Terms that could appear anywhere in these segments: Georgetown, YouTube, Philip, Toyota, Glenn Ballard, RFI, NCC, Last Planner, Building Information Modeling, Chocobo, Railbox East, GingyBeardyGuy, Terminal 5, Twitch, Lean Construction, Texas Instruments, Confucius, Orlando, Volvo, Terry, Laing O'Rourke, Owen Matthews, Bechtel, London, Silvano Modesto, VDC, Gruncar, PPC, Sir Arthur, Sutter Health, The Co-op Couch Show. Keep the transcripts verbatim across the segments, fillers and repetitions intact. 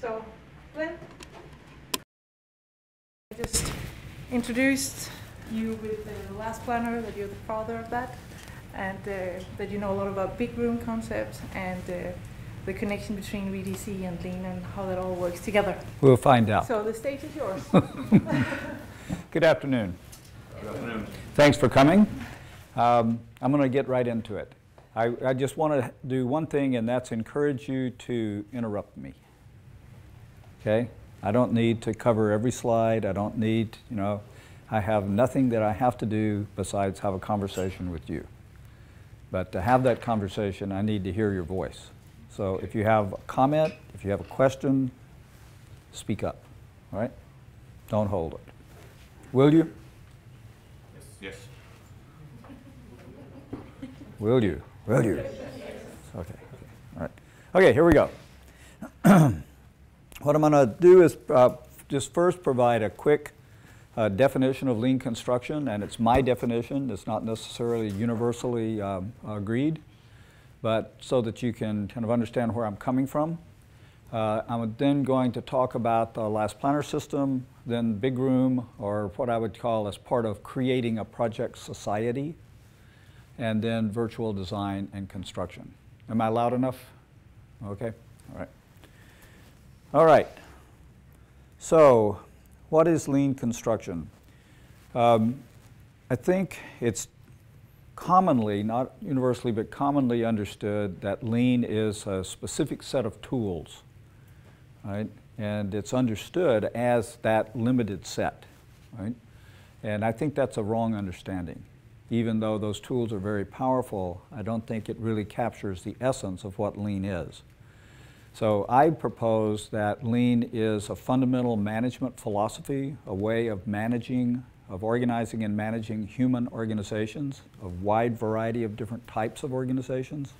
So, Glenn, I just introduced you with the Last Planner, that you're the father of that, and uh, that you know a lot about big room concepts and uh, the connection between V D C and Lean and how that all works together. We'll find out. So the stage is yours. Good afternoon. Good afternoon. Thanks for coming. Um, I'm going to get right into it. I, I just want to do one thing, and that's encourage you to interrupt me. Okay? I don't need to cover every slide. I don't need, you know, I have nothing that I have to do besides have a conversation with you. But to have that conversation, I need to hear your voice. So if you have a comment, if you have a question, speak up, all right? Don't hold it. Will you? Yes. Yes. Will you? Will you? Yes. Okay. Okay. All right. Okay, here we go. What I'm going to do is uh, just first provide a quick uh, definition of lean construction, and it's my definition. It's not necessarily universally um, agreed, but so that you can kind of understand where I'm coming from. Uh, I'm then going to talk about the Last Planner system, then big room, or what I would call as part of creating a project society, and then virtual design and construction. Am I loud enough? Okay, all right. All right, so what is lean construction? Um, I think it's commonly, not universally, but commonly understood that lean is a specific set of tools. Right? And it's understood as that limited set. Right? And I think that's a wrong understanding. Even though those tools are very powerful, I don't think it really captures the essence of what lean is. So I propose that lean is a fundamental management philosophy, a way of managing, of organizing and managing human organizations, a wide variety of different types of organizations.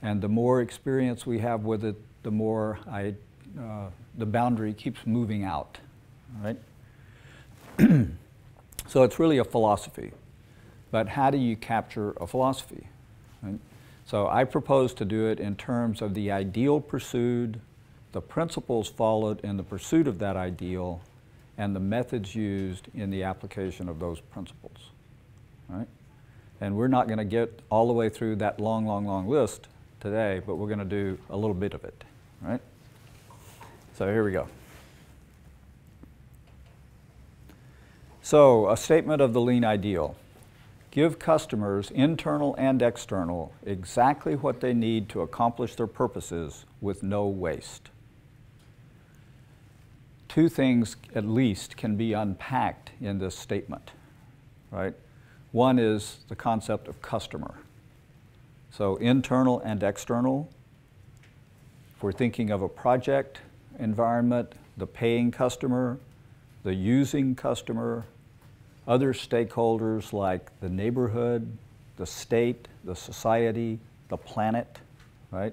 And the more experience we have with it, the more I Uh, the boundary keeps moving out, right? So it's really a philosophy. But how do you capture a philosophy? Right? So I propose to do it in terms of the ideal pursued, the principles followed in the pursuit of that ideal, and the methods used in the application of those principles, right? And we're not going to get all the way through that long, long, long list today, but we're going to do a little bit of it, right? So here we go. So a statement of the lean ideal. Give customers, internal and external, exactly what they need to accomplish their purposes with no waste. Two things at least can be unpacked in this statement, right? One is the concept of customer. So internal and external. If we're thinking of a project environment, the paying customer, the using customer, other stakeholders like the neighborhood, the state, the society, the planet, right?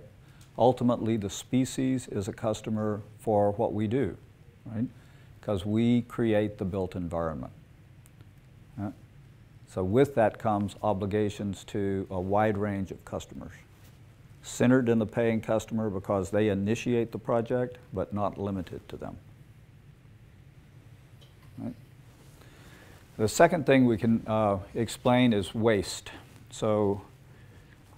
Ultimately, the species is a customer for what we do, right? Because we create the built environment. Right? So with that comes obligations to a wide range of customers. Centered in the paying customer because they initiate the project, but not limited to them. Right? The second thing we can uh, explain is waste. So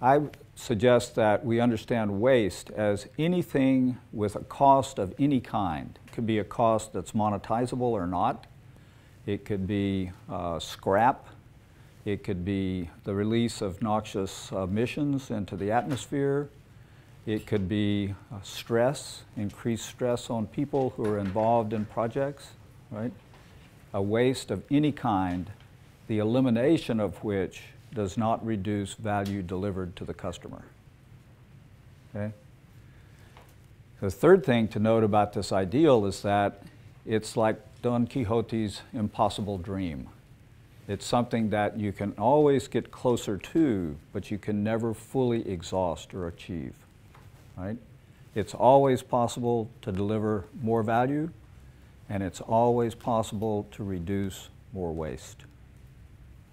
I suggest that we understand waste as anything with a cost of any kind. It could be a cost that's monetizable or not. It could be uh, scrap. It could be the release of noxious emissions into the atmosphere. It could be stress, increased stress on people who are involved in projects, right? A waste of any kind, the elimination of which does not reduce value delivered to the customer. Okay? The third thing to note about this ideal is that it's like Don Quixote's impossible dream. It's something that you can always get closer to, but you can never fully exhaust or achieve, right? It's always possible to deliver more value, and it's always possible to reduce more waste.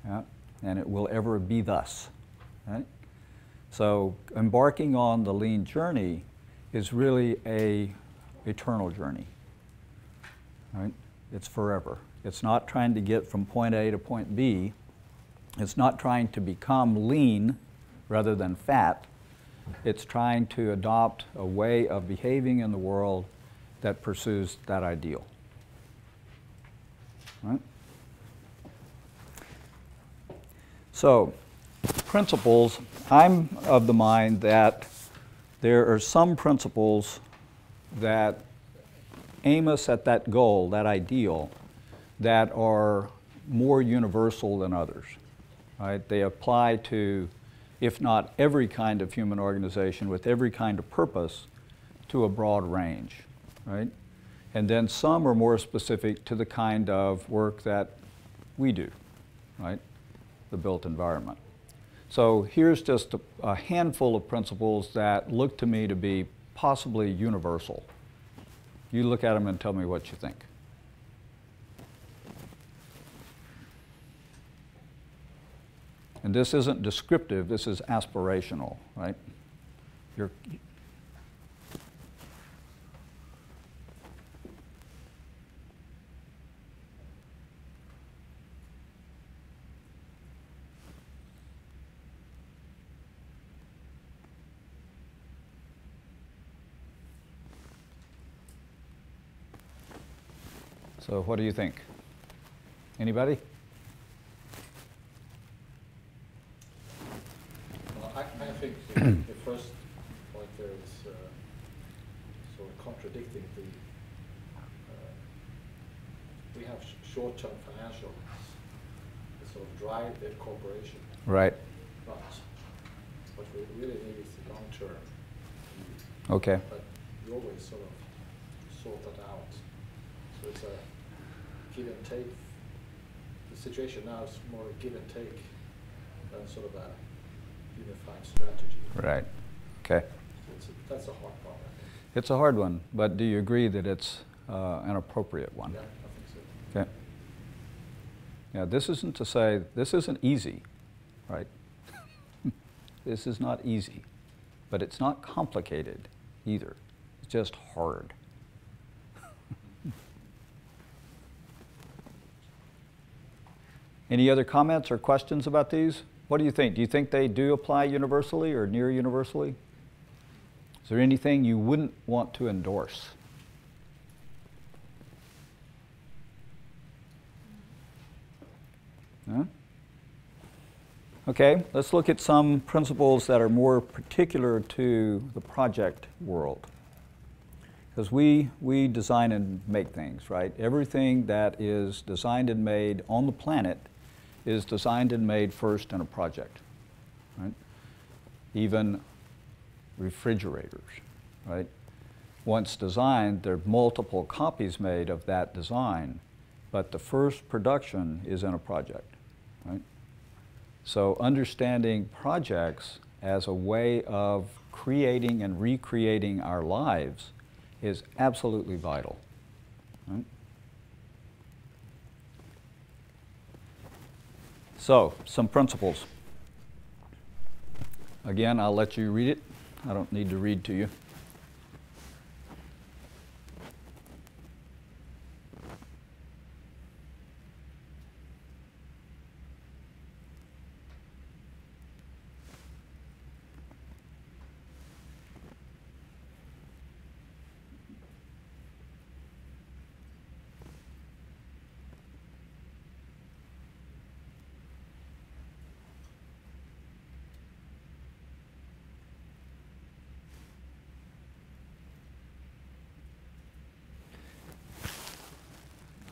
Yeah? And it will ever be thus, right? So embarking on the lean journey is really a eternal journey. Right? It's forever. It's not trying to get from point A to point B. It's not trying to become lean rather than fat. It's trying to adopt a way of behaving in the world that pursues that ideal. Right? So, principles. I'm of the mind that there are some principles that aim us at that goal, that ideal, that are more universal than others. Right? They apply to, if not every kind of human organization with every kind of purpose, to a broad range. Right? And then some are more specific to the kind of work that we do, right? The built environment. So here's just a, a handful of principles that look to me to be possibly universal. You look at them and tell me what you think. And this isn't descriptive, this is aspirational, right? You're, So what do you think? Anybody? Well, I, I think the, the first point there is uh, sort of contradicting the, uh, we have sh short-term financials that sort of drive the corporation. Right. But what we really need is the long-term. Okay. But you always sort of sort that out. So it's a give and take. The situation now is more a give and take than sort of a unified strategy. Right. Okay. So it's a, that's a hard problem, I think. It's a hard one, but do you agree that it's uh, an appropriate one? Yeah, I think so. Okay. Yeah, this isn't to say, this isn't easy, right? This is not easy, but it's not complicated either. It's just hard. Any other comments or questions about these? What do you think? Do you think they do apply universally or near universally? Is there anything you wouldn't want to endorse? No? Okay, let's look at some principles that are more particular to the project world. Because we, we design and make things, right? Everything that is designed and made on the planet is designed and made first in a project, right? Even refrigerators, right? Once designed, there are multiple copies made of that design, but the first production is in a project, right? So understanding projects as a way of creating and recreating our lives is absolutely vital, right? So, some principles. Again, I'll let you read it. I don't need to read to you.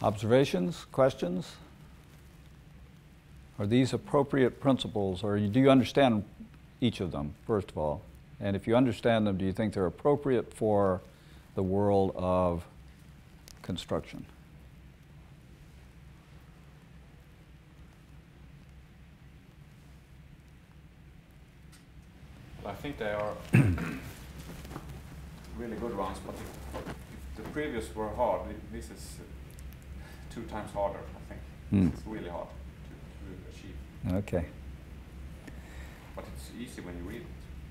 Observations, questions? Are these appropriate principles, or do you understand each of them, first of all? And if you understand them, do you think they're appropriate for the world of construction? Well, I think they are really good ones, but if the previous were hard, this is two times harder, I think. Mm. It's really hard to, to achieve. Okay. But it's easy when you read it.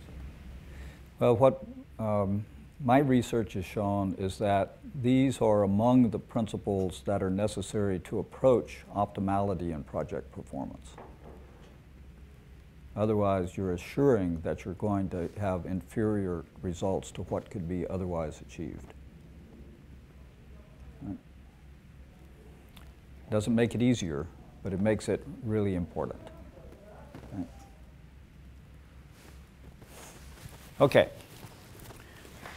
So. Well, what um, my research has shown is that these are among the principles that are necessary to approach optimality in project performance. Otherwise, you're assuring that you're going to have inferior results to what could be otherwise achieved. Right. Doesn't make it easier, but it makes it really important. Right. Okay.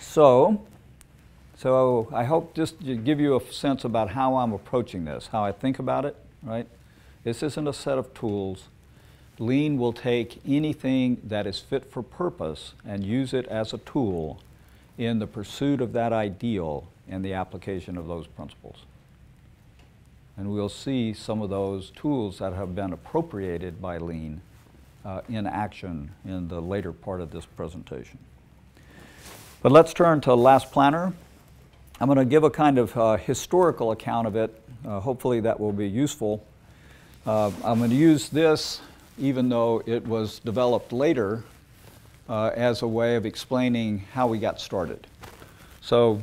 So, so I hope just to give you a sense about how I'm approaching this, how I think about it. Right. This isn't a set of tools. Lean will take anything that is fit for purpose and use it as a tool in the pursuit of that ideal and the application of those principles. And we'll see some of those tools that have been appropriated by Lean uh, in action in the later part of this presentation. But let's turn to Last Planner. I'm going to give a kind of uh, historical account of it. Uh, hopefully that will be useful. Uh, I'm going to use this, even though it was developed later, uh, as a way of explaining how we got started. So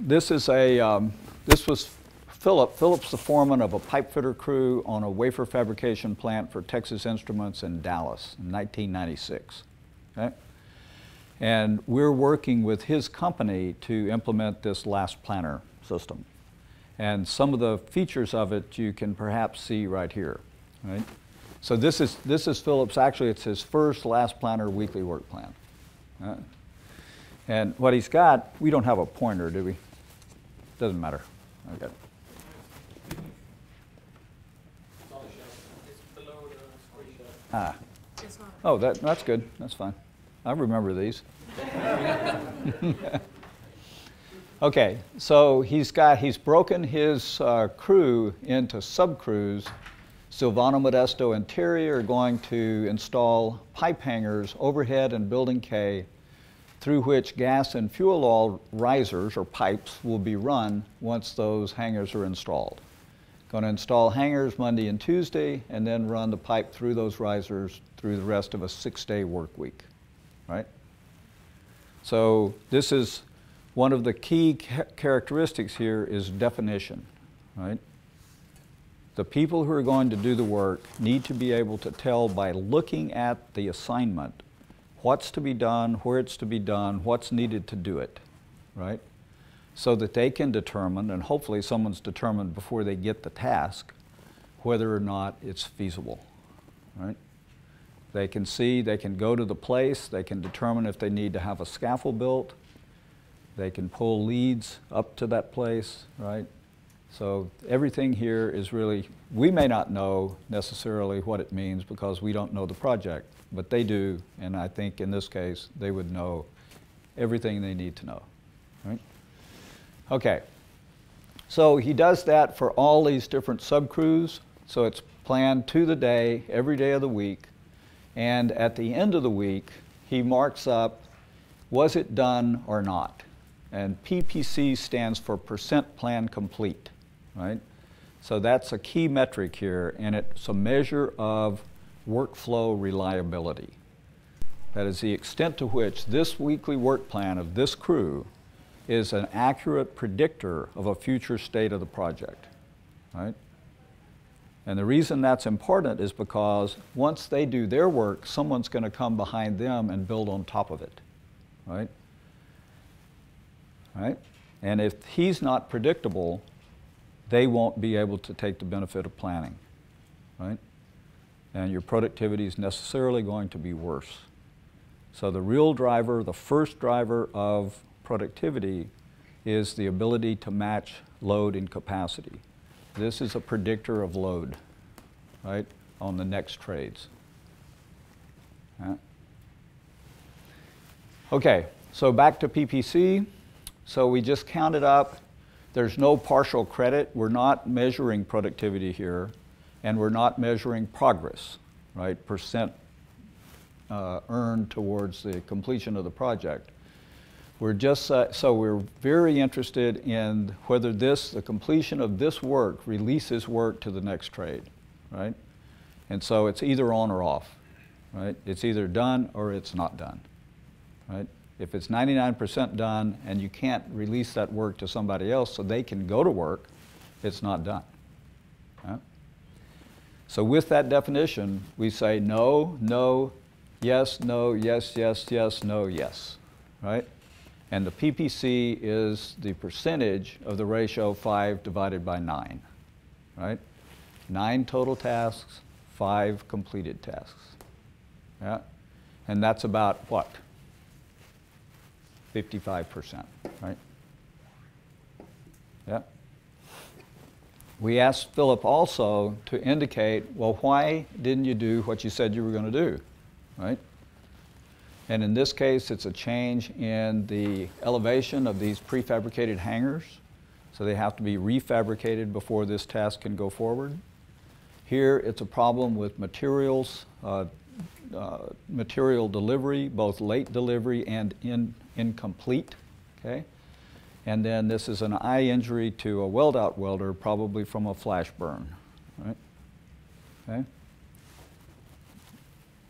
this is a, um, this was Philip. Philip's the foreman of a pipefitter crew on a wafer fabrication plant for Texas Instruments in Dallas in nineteen ninety-six. Okay? And we're working with his company to implement this Last Planner system. And some of the features of it you can perhaps see right here. Right? So this is, this is Philip's, actually it's his first Last Planner weekly work plan. Uh, and what he's got, we don't have a pointer, do we? Doesn't matter. Okay. It's below the screen. Ah. Oh, that, that's good. That's fine. I remember these. Okay, so he's got, he's broken his uh, crew into sub-crews. Silvano Modesto and Terry are going to install pipe hangers overhead in Building K through which gas and fuel oil risers or pipes will be run once those hangers are installed. Going to install hangers Monday and Tuesday and then run the pipe through those risers through the rest of a six-day work week. Right? So this is one of the key characteristics here is definition. Right? The people who are going to do the work need to be able to tell by looking at the assignment what's to be done, where it's to be done, what's needed to do it, right? So that they can determine, and hopefully someone's determined before they get the task, whether or not it's feasible, right? They can see, they can go to the place, they can determine if they need to have a scaffold built, they can pull leads up to that place, right? So everything here is really, we may not know necessarily what it means because we don't know the project, but they do, and I think in this case, they would know everything they need to know. Right? Okay, so he does that for all these different sub-crews, so it's planned to the day, every day of the week, and at the end of the week, he marks up, was it done or not? And P P C stands for percent plan complete. Right? So that's a key metric here, and it's a measure of workflow reliability. That is the extent to which this weekly work plan of this crew is an accurate predictor of a future state of the project. Right? And the reason that's important is because once they do their work, someone's going to come behind them and build on top of it. Right? Right? And if he's not predictable, they won't be able to take the benefit of planning, right? And your productivity is necessarily going to be worse. So the real driver, the first driver of productivity is the ability to match load and capacity. This is a predictor of load, right, on the next trades. Right? Okay, so back to P P C. So we just counted up. There's no partial credit. We're not measuring productivity here, and we're not measuring progress, right? Percent uh, earned towards the completion of the project. We're just, uh, so we're very interested in whether this, the completion of this work, releases work to the next trade, right? And so it's either on or off, right? It's either done or it's not done, right? If it's ninety-nine percent done and you can't release that work to somebody else so they can go to work, it's not done. Right? So with that definition, we say no, no, yes, no, yes, yes, yes, no, yes, right? And the P P C is the percentage of the ratio five divided by nine, right? Nine total tasks, five completed tasks, yeah? And that's about what? fifty-five percent, right? Yeah. We asked Philip also to indicate, well, why didn't you do what you said you were going to do, right? And in this case, it's a change in the elevation of these prefabricated hangars. So they have to be refabricated before this task can go forward. Here, it's a problem with materials, uh, uh, material delivery, both late delivery and in, incomplete, okay? And then this is an eye injury to a weld-out welder, probably from a flash burn, right? Okay?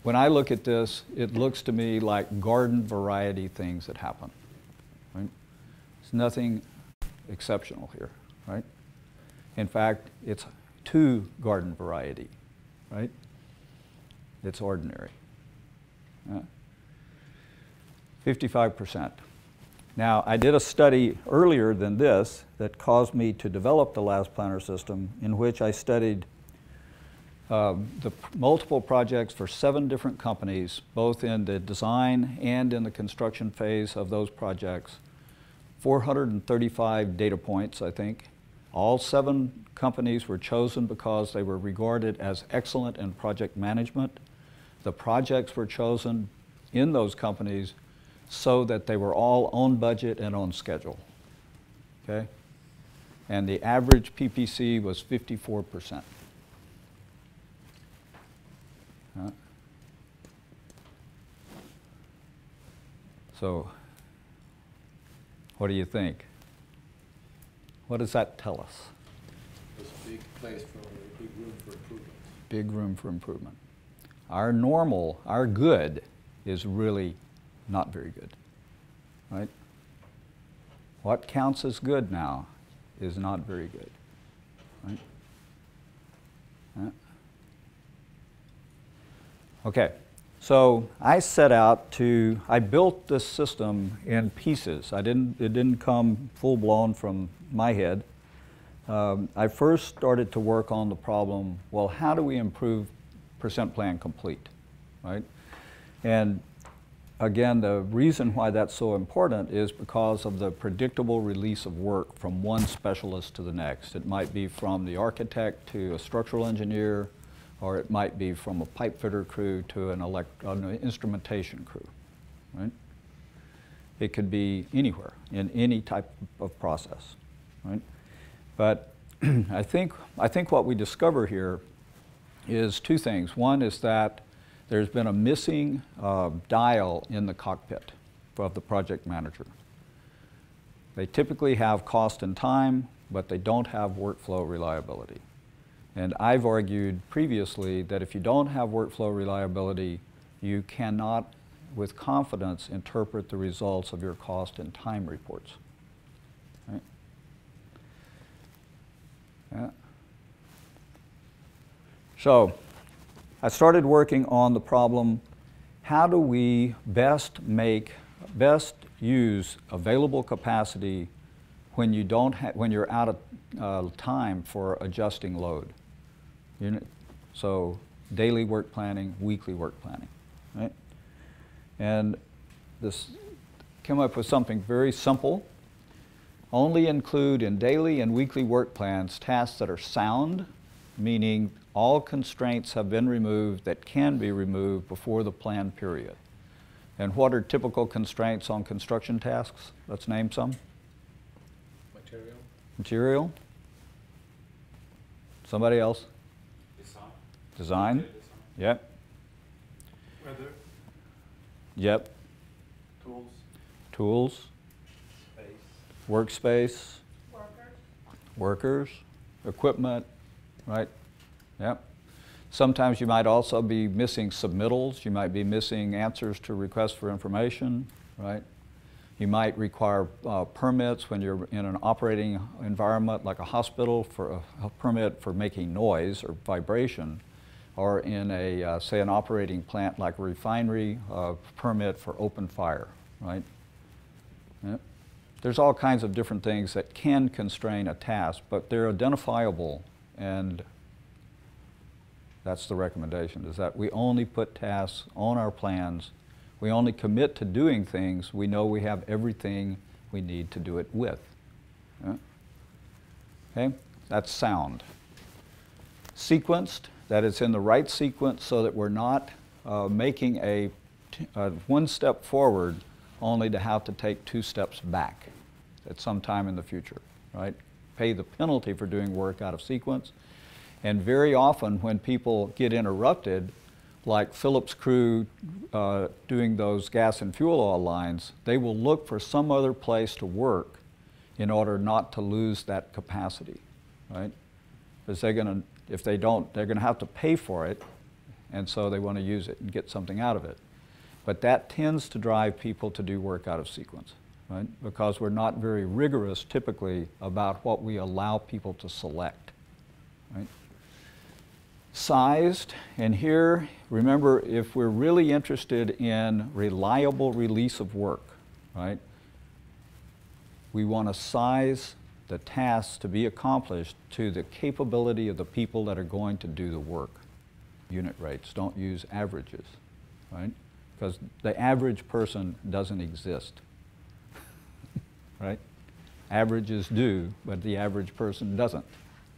When I look at this, it looks to me like garden variety things that happen, right? There's nothing exceptional here, right? In fact, it's too garden variety, right? It's ordinary. Yeah. fifty-five percent. Now, I did a study earlier than this that caused me to develop the Last Planner system, in which I studied um, the multiple projects for seven different companies, both in the design and in the construction phase of those projects. four hundred thirty-five data points, I think. All seven companies were chosen because they were regarded as excellent in project management. The projects were chosen in those companies so that they were all on budget and on schedule, okay? And the average P P C was fifty-four percent. Huh? So, what do you think? What does that tell us? It's a big place for, a big room for improvement. Big room for improvement. Our normal, our good is really not very good, right? What counts as good now is not very good, right? Yeah. Okay, so I set out to, I built this system in pieces. I didn't, it didn't come full-blown from my head. Um, I first started to work on the problem, well, how do we improve percent plan complete, right? And again, the reason why that's so important is because of the predictable release of work from one specialist to the next. It might be from the architect to a structural engineer, or it might be from a pipe fitter crew to an, elect an instrumentation crew, right? It could be anywhere in any type of process, right? But I think, I think what we discover here is two things. One is that there's been a missing uh, dial in the cockpit of the project manager. They typically have cost and time, but they don't have workflow reliability. And I've argued previously that if you don't have workflow reliability, you cannot with confidence interpret the results of your cost and time reports. Right? Yeah. So, I started working on the problem, how do we best make, best use available capacity when you don't ha when you're out of uh, time for adjusting load. You know, so daily work planning, weekly work planning, right? And this came up with something very simple. Only include in daily and weekly work plans tasks that are sound, meaning all constraints have been removed that can be removed before the plan period. And what are typical constraints on construction tasks? Let's name some. Material. Material. Somebody else? Design. Design. Design. Yep. Weather. Yep. Tools. Tools. Space. Workspace. Workers. Workers. Equipment. Right. Yep. Sometimes you might also be missing submittals. You might be missing answers to requests for information, right? You might require uh, permits when you're in an operating environment like a hospital for a, a permit for making noise or vibration, or in a, uh, say, an operating plant like a refinery, uh, permit for open fire, right? Yeah. There's all kinds of different things that can constrain a task, but they're identifiable, and that's the recommendation, is that we only put tasks on our plans. We only commit to doing things we know we have everything we need to do it with. Yeah. Okay, that's sound. Sequenced, that it's in the right sequence so that we're not uh, making a, t a one step forward only to have to take two steps back at some time in the future, right? Pay the penalty for doing work out of sequence. And very often when people get interrupted, like Philip's crew uh, doing those gas and fuel oil lines, they will look for some other place to work in order not to lose that capacity, right? Because they're gonna, if they don't, they're gonna have to pay for it, and so they wanna use it and get something out of it. But that tends to drive people to do work out of sequence, right? Because we're not very rigorous typically about what we allow people to select, right? Sized, and here, remember, if we're really interested in reliable release of work, right? We want to size the tasks to be accomplished to the capability of the people that are going to do the work. Unit rates, don't use averages, right? Because the average person doesn't exist, right? Averages do, but the average person doesn't,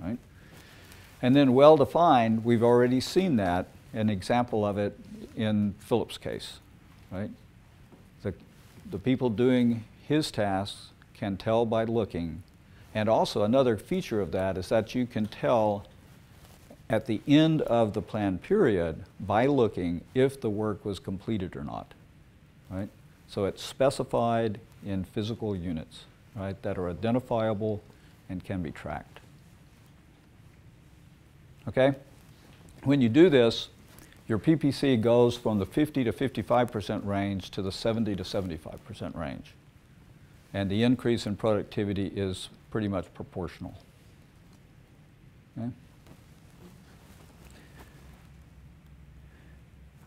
right? And then well-defined, we've already seen that, an example of it in Philip's case, right? The, the people doing his tasks can tell by looking. And also another feature of that is that you can tell at the end of the plan period by looking if the work was completed or not, right? So it's specified in physical units, right, that are identifiable and can be tracked. Okay? When you do this, your P P C goes from the fifty to fifty-five percent range to the seventy to seventy-five percent range. And the increase in productivity is pretty much proportional. Okay?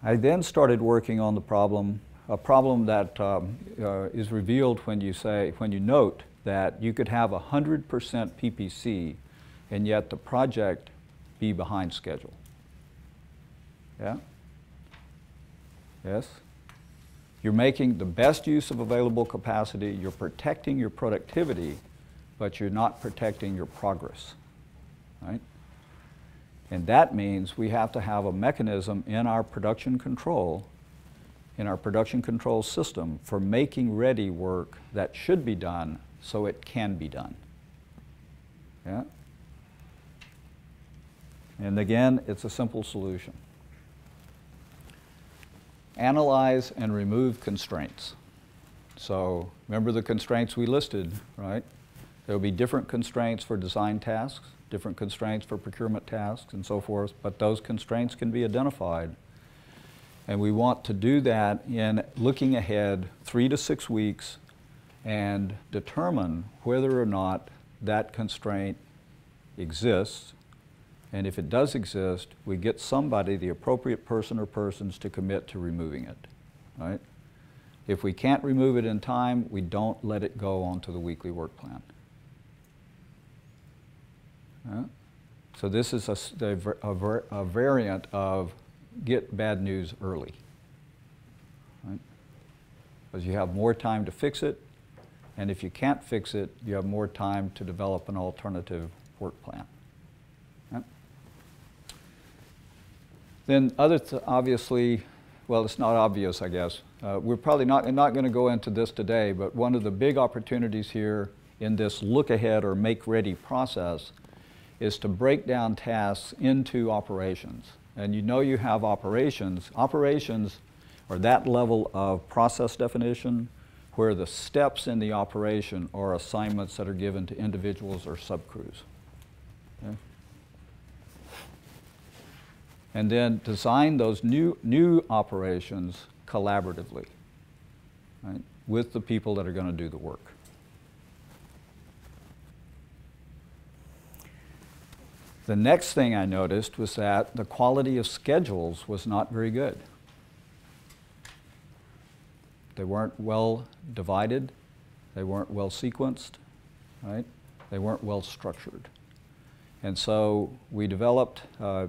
I then started working on the problem, a problem that um, uh, is revealed when you say, when you note that you could have one hundred percent P P C and yet the project be behind schedule. Yeah? Yes? You're making the best use of available capacity, you're protecting your productivity, but you're not protecting your progress, right? And that means we have to have a mechanism in our production control, in our production control system for making ready work that should be done so it can be done. Yeah? And again, it's a simple solution. Analyze and remove constraints. So remember the constraints we listed, right? There'll be different constraints for design tasks, different constraints for procurement tasks, and so forth, but those constraints can be identified. And we want to do that in looking ahead three to six weeks and determine whether or not that constraint exists. And if it does exist, we get somebody, the appropriate person or persons, to commit to removing it, right? If we can't remove it in time, we don't let it go onto the weekly work plan. Yeah? So this is a, a, a variant of get bad news early, right? Because you have more time to fix it, and if you can't fix it, you have more time to develop an alternative work plan. Then other, th obviously, well, it's not obvious, I guess. Uh, we're probably not, not going to go into this today, but one of the big opportunities here in this look-ahead or make-ready process is to break down tasks into operations. And you know you have operations. Operations are that level of process definition where the steps in the operation are assignments that are given to individuals or subcrews. Okay? And then design those new, new operations collaboratively, right? with the people that are going to do the work. The next thing I noticed was that the quality of schedules was not very good. They weren't well divided. They weren't well sequenced, right? They weren't well structured. And so we developed, uh,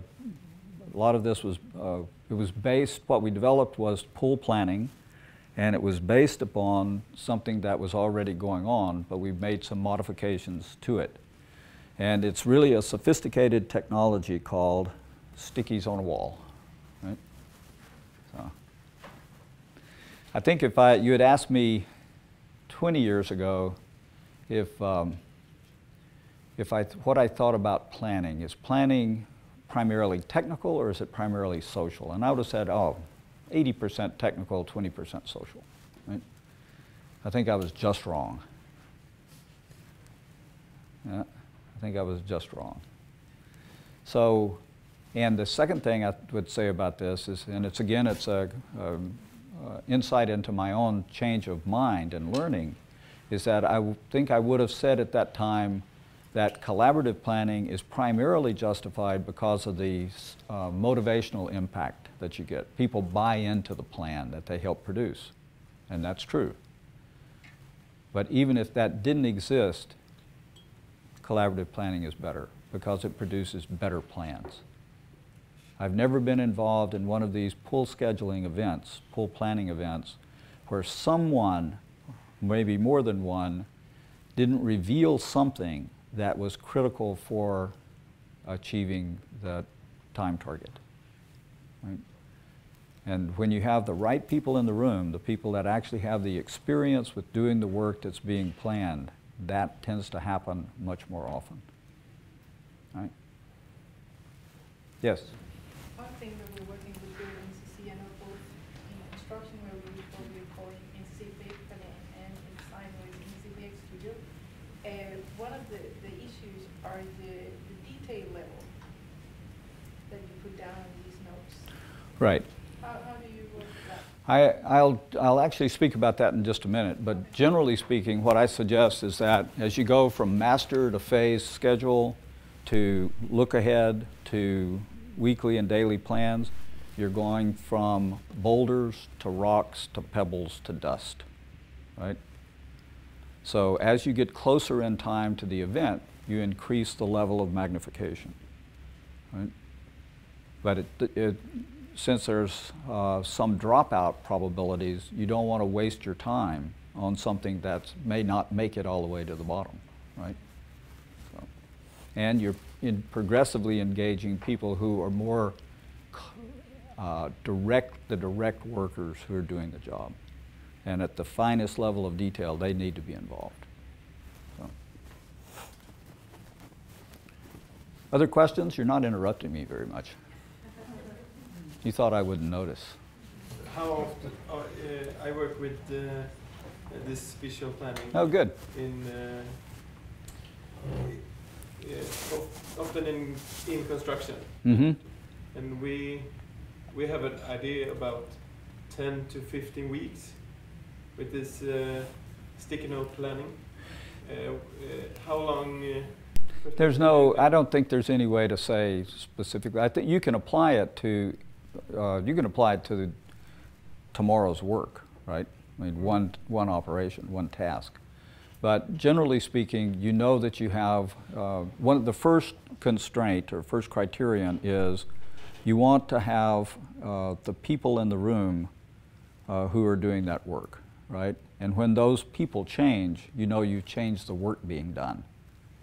a lot of this was, uh, it was based, what we developed was pool planning, and it was based upon something that was already going on, but we made some modifications to it. And it's really a sophisticated technology called stickies on a wall, right? So I think if I, you had asked me twenty years ago if, um, if I, what I thought about planning, is planning primarily technical or is it primarily social? And I would have said, oh, eighty percent technical, twenty percent social, right? I think I was just wrong. Yeah. I think I was just wrong. So, and the second thing I would say about this is, and it's again, it's a, a, a insight into my own change of mind and learning, is that I w think I would have said at that time that collaborative planning is primarily justified because of the uh, motivational impact that you get. People buy into the plan that they help produce, and that's true. But even if that didn't exist, collaborative planning is better because it produces better plans. I've never been involved in one of these pool scheduling events, pool planning events, where someone, maybe more than one, didn't reveal something that was critical for achieving the time target. Right? And when you have the right people in the room, the people that actually have the experience with doing the work that's being planned, that tends to happen much more often, right? Yes? One thing that we're working with here in N C C and both in construction, where we probably call it N C C Bechtel and in design where it's N C C Bech Studio, uh, one of the, the issues are the, the detail level that you put down in these notes. Right. How, how do you work with that? I, I'll, I'll actually speak about that in just a minute, but generally speaking, what I suggest is that as you go from master to phase schedule to look ahead to weekly and daily plans, you're going from boulders to rocks to pebbles to dust, right? So as you get closer in time to the event, you increase the level of magnification, right? But it, it since there's uh, some dropout probabilities, you don't want to waste your time on something that may not make it all the way to the bottom, right? So, and you're in progressively engaging people who are more uh, direct, the direct workers who are doing the job. And at the finest level of detail, they need to be involved. So. Other questions? You're not interrupting me very much. You thought I wouldn't notice. How often? Oh, uh, I work with uh, this visual planning. Oh, good. In uh, uh, often in in construction. Mm-hmm. And we we have an idea about ten to fifteen weeks with this uh, sticky note planning. Uh, uh, how long? Uh, there's no. I don't think there's any way to say specifically. I think you can apply it to. Uh, you can apply it to the tomorrow's work, right? I mean, one, one operation, one task. But generally speaking, you know that you have, uh, one of the first constraint or first criterion is you want to have uh, the people in the room uh, who are doing that work, right? And when those people change, you know you've changed the work being done,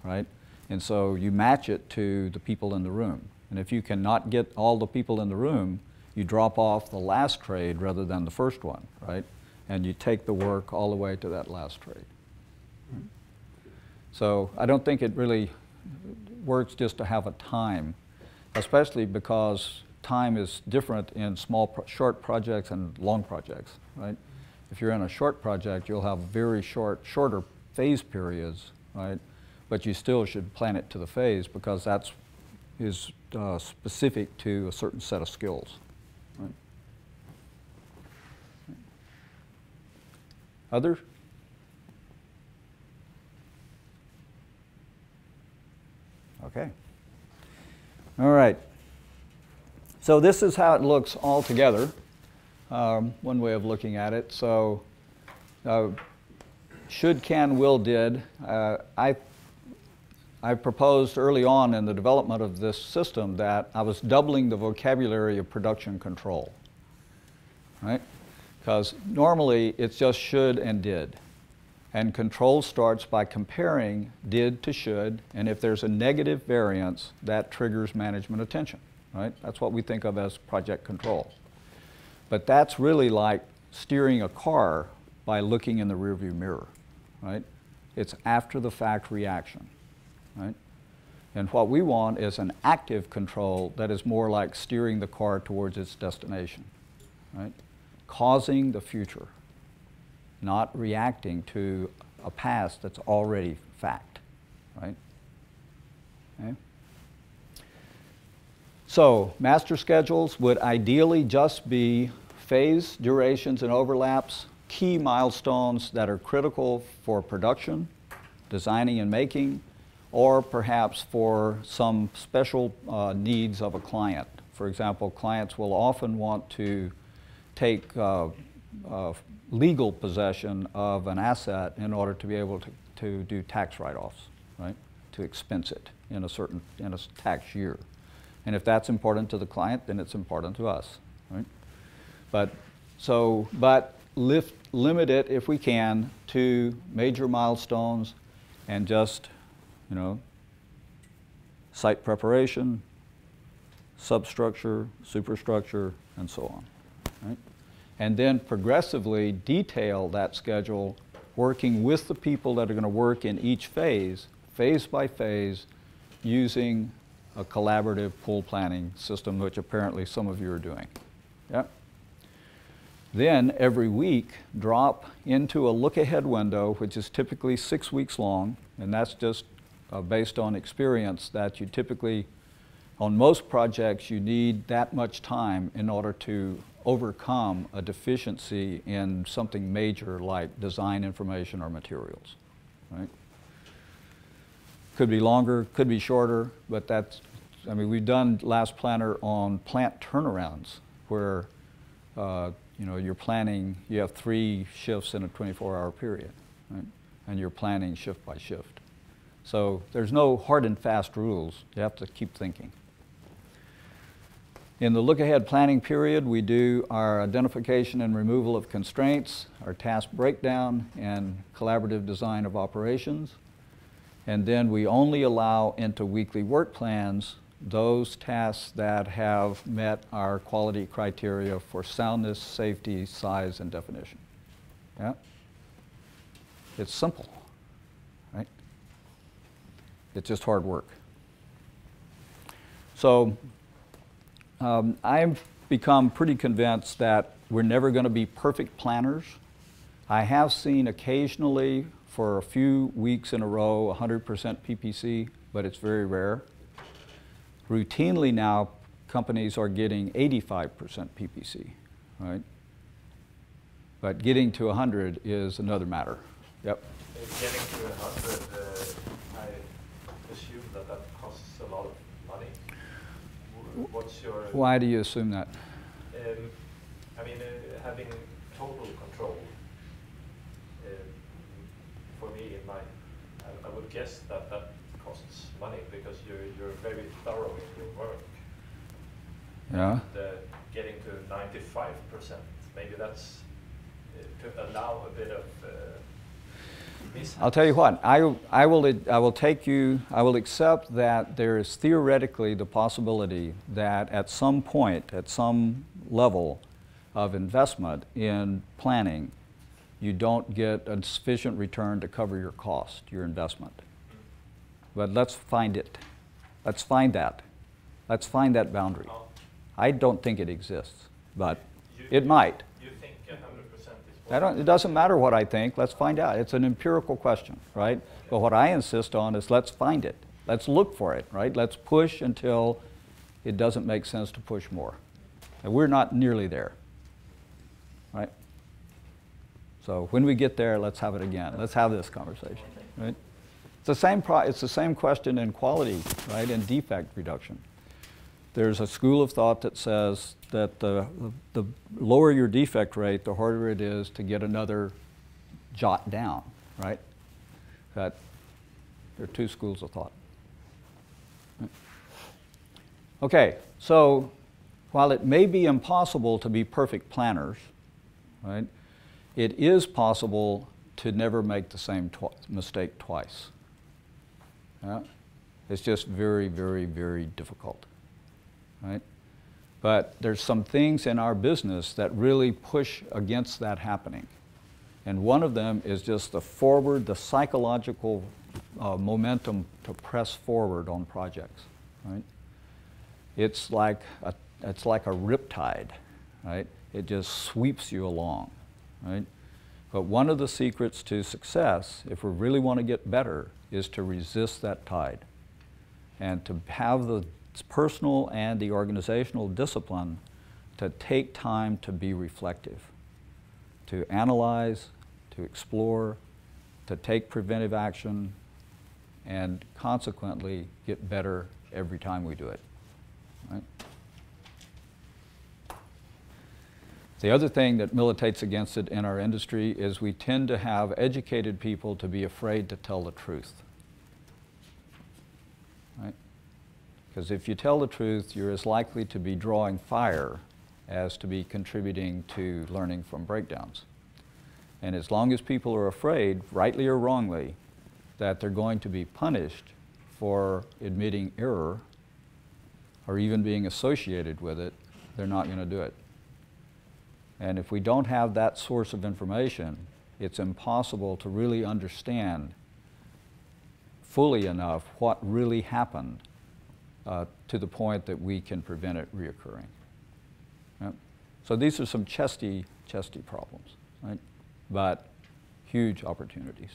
right? And so you match it to the people in the room. And if you cannot get all the people in the room, you drop off the last trade rather than the first one, right? And you take the work all the way to that last trade. Right? So I don't think it really works just to have a time, especially because time is different in small, pro short projects and long projects, right? If you're in a short project, you'll have very short, shorter phase periods, right? But you still should plan it to the phase because that's is uh, specific to a certain set of skills. Right? Other? Okay. All right. So this is how it looks all together. Um, one way of looking at it. So uh, should, can, will, did. Uh, I, I proposed early on in the development of this system that I was doubling the vocabulary of production control, right? Because normally it's just should and did. And control starts by comparing did to should, and if there's a negative variance, that triggers management attention, right? That's what we think of as project control. But that's really like steering a car by looking in the rearview mirror, right? It's after the fact reaction, right? And what we want is an active control that is more like steering the car towards its destination, right? Causing the future, not reacting to a past that's already fact, right? Okay. So master schedules would ideally just be phase durations and overlaps, key milestones that are critical for production, designing and making, or perhaps for some special uh, needs of a client. For example, clients will often want to take uh, uh, legal possession of an asset in order to be able to, to do tax write-offs, right? To expense it in a certain, in a tax year. And if that's important to the client, then it's important to us, right? But so, but lift, limit it if we can to major milestones, and just, you know, site preparation, substructure, superstructure, and so on, right? And then progressively detail that schedule, working with the people that are going to work in each phase, phase by phase, using a collaborative pool planning system, which apparently some of you are doing. Yeah. Then every week, drop into a look-ahead window, which is typically six weeks long, and that's just uh, based on experience that you typically, on most projects, you need that much time in order to overcome a deficiency in something major like design information or materials, right? Could be longer, could be shorter, but that's, I mean, we've done Last Planner on plant turnarounds where, uh, you know, you're planning, you have three shifts in a twenty-four hour period, right? And you're planning shift by shift. So there's no hard and fast rules. You have to keep thinking. In the look-ahead planning period, we do our identification and removal of constraints, our task breakdown, and collaborative design of operations. And then we only allow into weekly work plans those tasks that have met our quality criteria for soundness, safety, size, and definition. Yeah? It's simple, right? It's just hard work. So um, I've become pretty convinced that we're never going to be perfect planners. I have seen occasionally for a few weeks in a row, one hundred percent P P C, but it's very rare. Routinely now, companies are getting eighty-five percent P P C, right? But getting to one hundred is another matter. Yep. If getting to one hundred, uh, I assume that that costs a lot of money. What's your? Why do you assume that? Um, I mean, uh, having total control. For me, in my, I, I would guess that that costs money because you're, you're very thorough in your work. Yeah. And, uh, getting to ninety-five percent, maybe that's uh, to allow a bit of uh, mishaps. I'll tell you what, I, I, will, I will take you, I will accept that there is theoretically the possibility that at some point, at some level of investment in planning, you don't get a sufficient return to cover your cost, your investment. But let's find it. Let's find that. Let's find that boundary. Oh. I don't think it exists, but you, it might. You think one hundred percent is possible? It doesn't matter what I think. Let's find out. It's an empirical question, right? Okay. But what I insist on is let's find it. Let's look for it, right? Let's push until it doesn't make sense to push more. And we're not nearly there, right? So when we get there, let's have it again. Let's have this conversation, right? It's the same, pro it's the same question in quality, right, and defect reduction. There's a school of thought that says that the, the lower your defect rate, the harder it is to get another jot down, right? That there are two schools of thought. Okay, so while it may be impossible to be perfect planners, right, it is possible to never make the same twi- mistake twice. Yeah? It's just very, very, very difficult, right? But there's some things in our business that really push against that happening. And one of them is just the forward, the psychological uh, momentum to press forward on projects, right? It's like a, it's like a riptide, right? It just sweeps you along, right? But one of the secrets to success, if we really want to get better, is to resist that tide and to have the personal and the organizational discipline to take time to be reflective, to analyze, to explore, to take preventive action, and consequently get better every time we do it, right? The other thing that militates against it in our industry is we tend to have educated people to be afraid to tell the truth, right? Because if you tell the truth, you're as likely to be drawing fire as to be contributing to learning from breakdowns. And as long as people are afraid, rightly or wrongly, that they're going to be punished for admitting error or even being associated with it, they're not going to do it. And if we don't have that source of information, it's impossible to really understand fully enough what really happened Uh, to the point that we can prevent it reoccurring. Yep. So these are some chesty, chesty problems, right? But huge opportunities.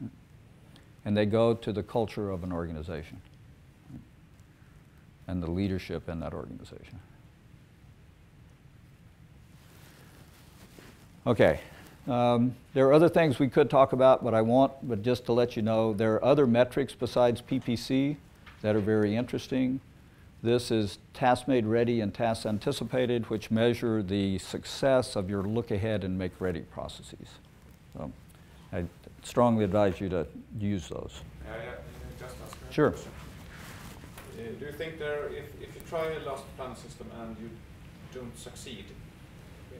Yep. And they go to the culture of an organization, right? And the leadership in that organization. Okay. Um, there are other things we could talk about, but I want, but just to let you know, there are other metrics besides P P C that are very interesting. This is task made ready and task anticipated, which measure the success of your look ahead and make ready processes. So I strongly advise you to use those. May I just ask a sure. question? Uh, do you think there, if, if you try a last plan system and you don't succeed, uh,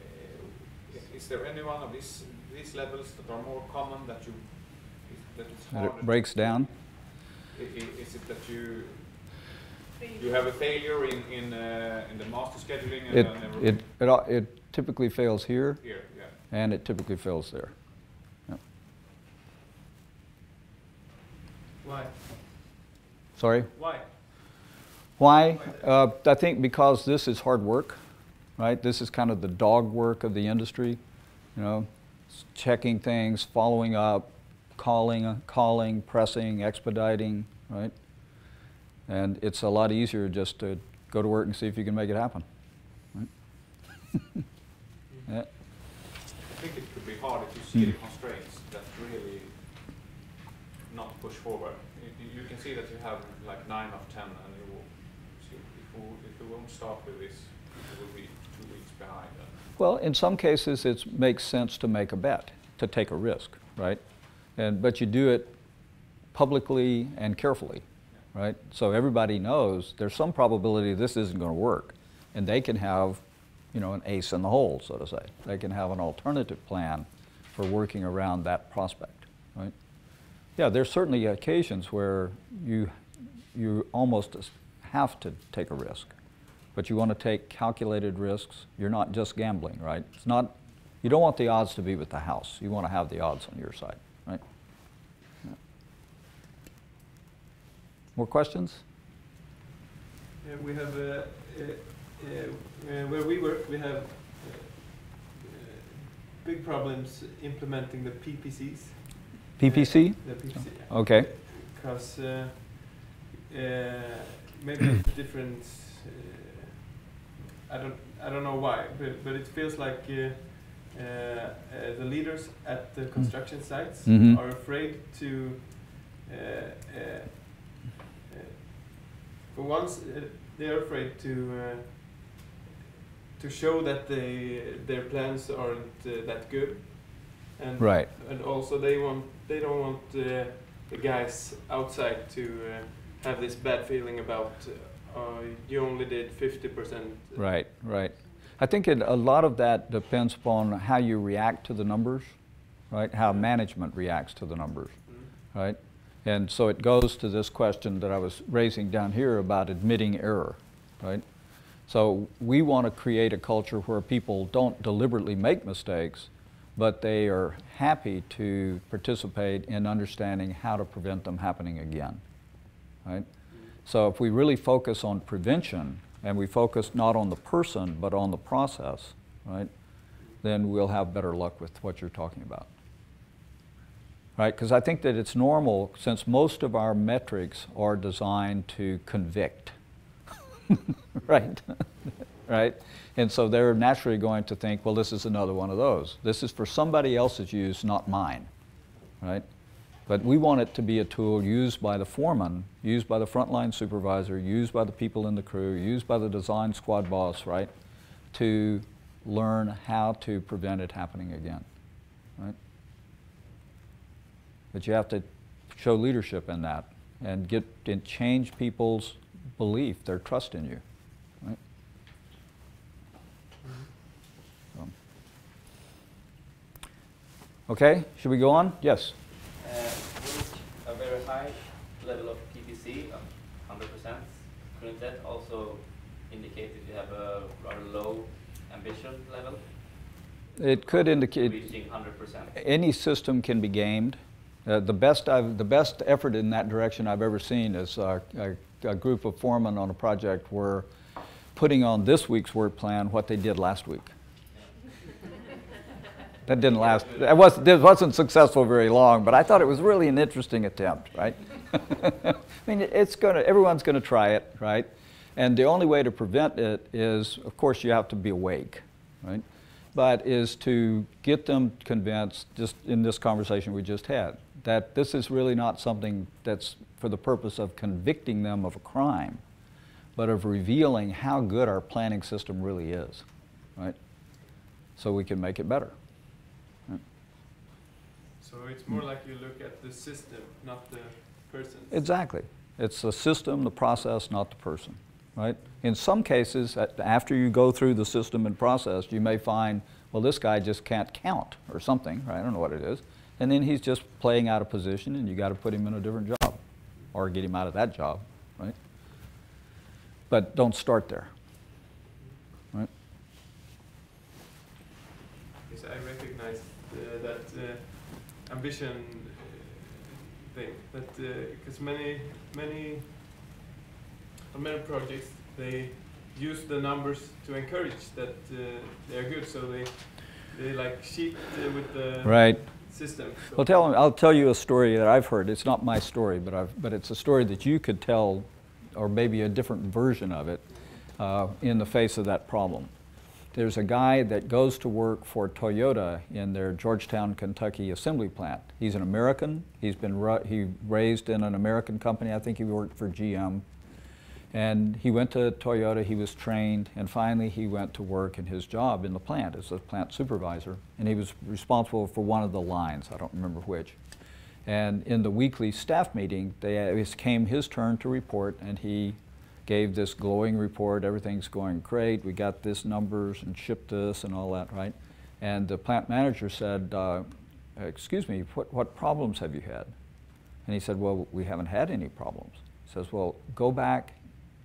is there any one of these, these levels that are more common that you, that it's harder that it breaks down? Is it that you you have a failure in in, uh, in the master scheduling? And it, it it it typically fails here. Here, yeah. And it typically fails there. Yeah. Why? Sorry. Why? Why? Uh, I think because this is hard work, right? This is kind of the dog work of the industry, you know, checking things, following up. Calling, calling, pressing, expediting, right? And it's a lot easier just to go to work and see if you can make it happen, right? Yeah. I think it could be hard if you see mm. the constraints that really not push forward. You, you can see that you have like nine of ten, and you will, so if, you, if you won't start with this, you will be two weeks behind. Well, in some cases, it makes sense to make a bet, to take a risk, right? And, but you do it publicly and carefully, right? So everybody knows there's some probability this isn't going to work. And they can have, you know, an ace in the hole, so to say. They can have an alternative plan for working around that prospect, right? Yeah, there's certainly occasions where you, you almost have to take a risk. But you want to take calculated risks. You're not just gambling, right? It's not, you don't want the odds to be with the house. You want to have the odds on your side. Right. Yeah. More questions? Uh, we have uh, uh, uh, where we work. We have uh, uh, big problems implementing the P P Cs. P P C? Uh, the P P C. Yeah. Okay. Because uh, uh, maybe it's different. Uh, I don't. I don't know why, but, but it feels like. Uh, uh, uh, the leaders at the construction sites mm-hmm. are afraid to, uh, uh, uh, for once, uh, they're afraid to uh, to show that they their plans aren't uh, that good, and right. and also they want they don't want uh, the guys outside to uh, have this bad feeling about uh, you only did fifty percent. Right, right. I think it, a lot of that depends upon how you react to the numbers, right? How management reacts to the numbers, mm-hmm. right? And so it goes to this question that I was raising down here about admitting error, right? So we want to create a culture where people don't deliberately make mistakes, but they are happy to participate in understanding how to prevent them happening again, right? So if we really focus on prevention, and we focus not on the person, but on the process, right, then we'll have better luck with what you're talking about, right? Because I think that it's normal, since most of our metrics are designed to convict, right? Right? And so they're naturally going to think, well, this is another one of those. This is for somebody else's use, not mine, right? But we want it to be a tool used by the foreman, used by the frontline supervisor, used by the people in the crew, used by the design squad boss, right? To learn how to prevent it happening again, right? But you have to show leadership in that and get and change people's belief, their trust in you. Okay, should we go on? Yes. Uh, with a very high level of P P C, of one hundred percent, couldn't that also indicate that you have a rather low ambition level? It could indicate reaching one hundred percent. Any system can be gamed. Uh, the best I've, the best effort in that direction I've ever seen is uh, a, a group of foremen on a project were putting on this week's work plan what they did last week. That didn't last, it wasn't, it wasn't successful very long, but I thought it was really an interesting attempt, right? I mean, it's gonna, everyone's gonna try it, right? And the only way to prevent it is, of course, you have to be awake, right? But is to get them convinced, just in this conversation we just had, that this is really not something that's for the purpose of convicting them of a crime, but of revealing how good our planning system really is, right? So we can make it better. So it's more like you look at the system, not the person. Exactly. It's the system, the process, not the person, right? In some cases, after you go through the system and process, you may find, well, this guy just can't count or something, right? I don't know what it is. And then he's just playing out of position, and you got to put him in a different job or get him out of that job, right? But don't start there, right? Yes, I recognize uh, that uh, ambition thing, but because uh, many many many projects, they use the numbers to encourage that uh, they are good, so they they like cheat uh, with the right system. So well, tell I'll tell you a story that I've heard. It's not my story, but I've but it's a story that you could tell, or maybe a different version of it, uh, in the face of that problem. There's a guy that goes to work for Toyota in their Georgetown, Kentucky assembly plant. He's an American. He's been ra he raised in an American company. I think he worked for G M. And he went to Toyota. He was trained. And finally, he went to work in his job in the plant as a plant supervisor. And he was responsible for one of the lines. I don't remember which. And in the weekly staff meeting, they, it came his turn to report, and he gave this glowing report, everything's going great, we got this numbers and shipped this and all that, right? And the plant manager said, uh, excuse me, what, what problems have you had? And he said, well, we haven't had any problems. He says, well, go back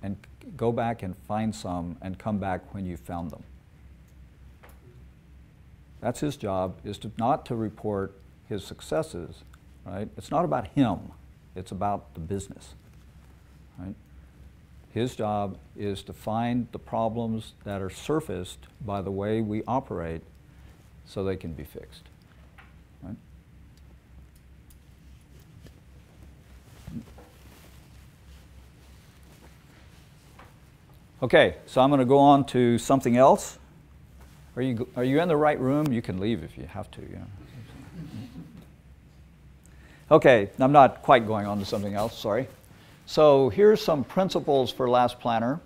and go back and find some and come back when you found them. That's his job, is to not to report his successes, right? It's not about him, it's about the business, right? His job is to find the problems that are surfaced by the way we operate so they can be fixed. Right? Okay, so I'm going to go on to something else. Are you, are you in the right room? You can leave if you have to. You know. Okay, I'm not quite going on to something else, sorry. So here's some principles for Last Planner.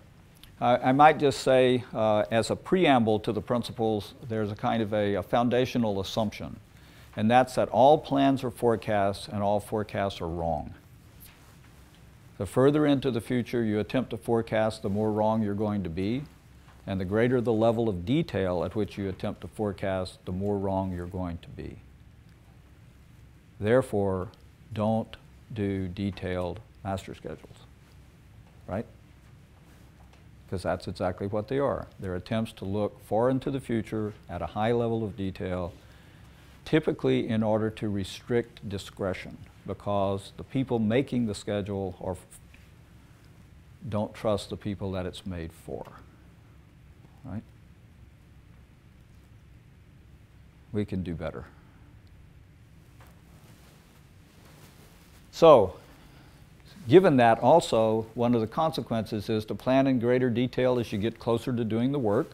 Uh, I might just say, uh, as a preamble to the principles, there's a kind of a, a foundational assumption, and that's that all plans are forecasts and all forecasts are wrong. The further into the future you attempt to forecast, the more wrong you're going to be, and the greater the level of detail at which you attempt to forecast, the more wrong you're going to be. Therefore, don't do detailed master schedules, right? Because that's exactly what they are. They're attempts to look far into the future at a high level of detail, typically in order to restrict discretion, because the people making the schedule are, don't trust the people that it's made for, right? We can do better. So, given that, also, one of the consequences is to plan in greater detail as you get closer to doing the work,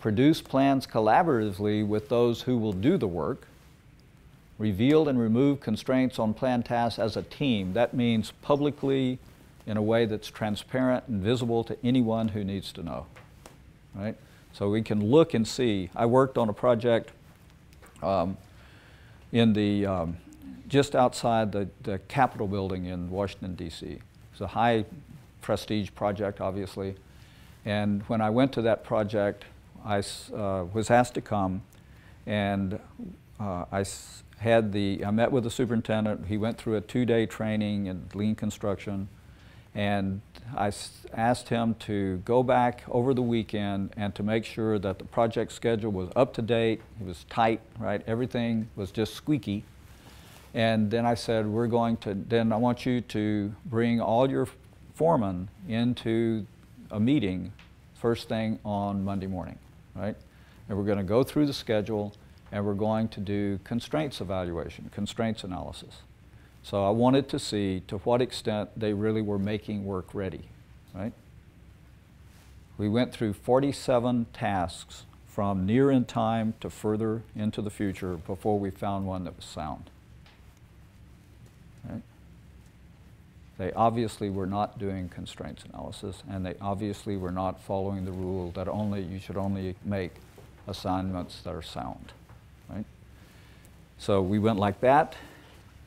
produce plans collaboratively with those who will do the work, reveal and remove constraints on plan tasks as a team. That means publicly in a way that's transparent and visible to anyone who needs to know, right? So we can look and see. I worked on a project um, in the um, just outside the, the Capitol building in Washington, D C It's a high prestige project, obviously. And when I went to that project, I uh, was asked to come, and uh, I, had the, I met with the superintendent. He went through a two-day training in Lean Construction, and I asked him to go back over the weekend and to make sure that the project schedule was up to date. It was tight, right? Everything was just squeaky. And then I said, we're going to, then I want you to bring all your foremen into a meeting first thing on Monday morning, right? And we're going to go through the schedule, and we're going to do constraints evaluation, constraints analysis. So I wanted to see to what extent they really were making work ready, right? We went through forty-seven tasks from near in time to further into the future before we found one that was sound. Right? They obviously were not doing constraints analysis, and they obviously were not following the rule that only you should only make assignments that are sound. Right? So we went like that,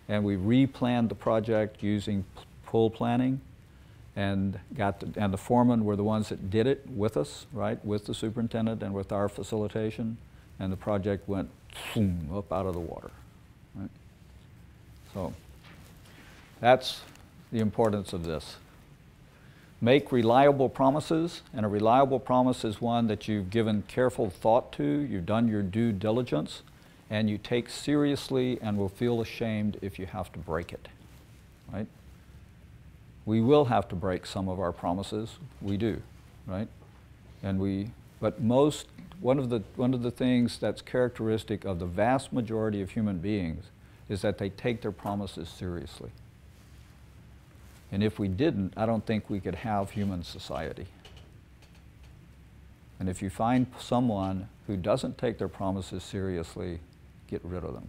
and we replanned the project using pull planning, and got the, and the foremen were the ones that did it with us, right, with the superintendent and with our facilitation, and the project went boom, up out of the water. Right? So. That's the importance of this. Make reliable promises, and a reliable promise is one that you've given careful thought to, you've done your due diligence, and you take seriously and will feel ashamed if you have to break it, right? We will have to break some of our promises, we do, right? And we, but most, one of the, one of the things that's characteristic of the vast majority of human beings is that they take their promises seriously. And if we didn't, I don't think we could have human society. And if you find someone who doesn't take their promises seriously, get rid of them.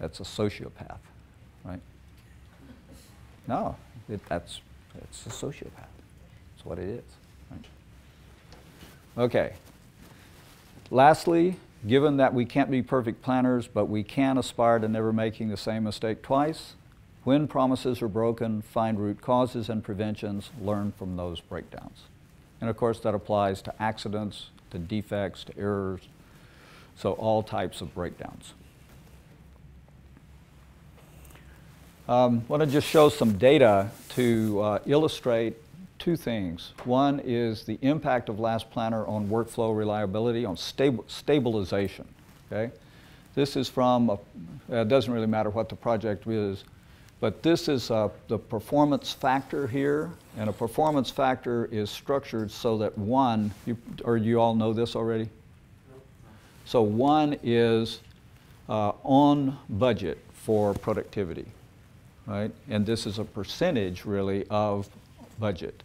That's a sociopath, right? No, it, that's, that's a sociopath. That's what it is, right? Okay. Lastly, given that we can't be perfect planners, but we can aspire to never making the same mistake twice, when promises are broken, find root causes and preventions, learn from those breakdowns. And of course, that applies to accidents, to defects, to errors, so all types of breakdowns. I um, want to just show some data to uh, illustrate two things. One is the impact of Last Planner on workflow reliability, on stabi stabilization, okay? This is from, a, it doesn't really matter what the project is, but this is a, the performance factor here, and a performance factor is structured so that one, you, or you all know this already? So one is uh, on budget for productivity, right? And this is a percentage really of budget.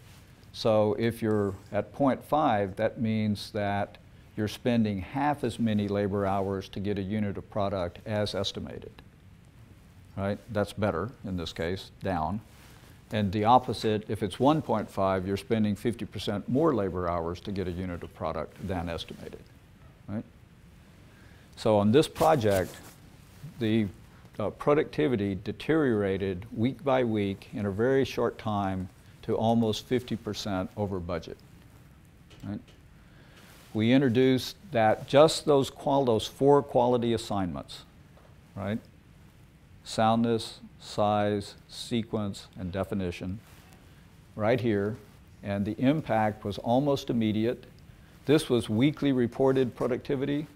So if you're at zero point five, that means that you're spending half as many labor hours to get a unit of product as estimated. Right? That's better in this case, down. And the opposite, if it's one point five, you're spending fifty percent more labor hours to get a unit of product than estimated. Right? So on this project, the uh, productivity deteriorated week by week in a very short time to almost fifty percent over budget. Right? We introduced that just those, qual those four quality assignments, right? Soundness, size, sequence, and definition right here. And the impact was almost immediate. This was weekly reported productivity.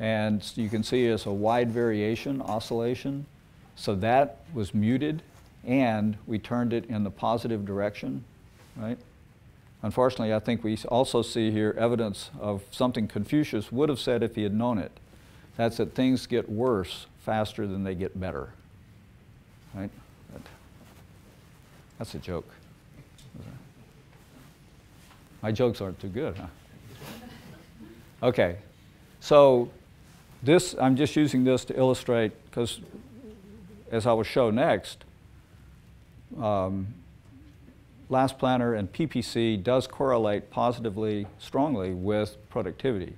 And you can see it's a wide variation, oscillation. So that was muted. And we turned it in the positive direction, right? Unfortunately, I think we also see here evidence of something Confucius would have said if he had known it. That's that things get worse faster than they get better, right? That's a joke. My jokes aren't too good, huh? Okay, so this, I'm just using this to illustrate, because as I will show next, Um, Last Planner and P P C does correlate positively, strongly with productivity.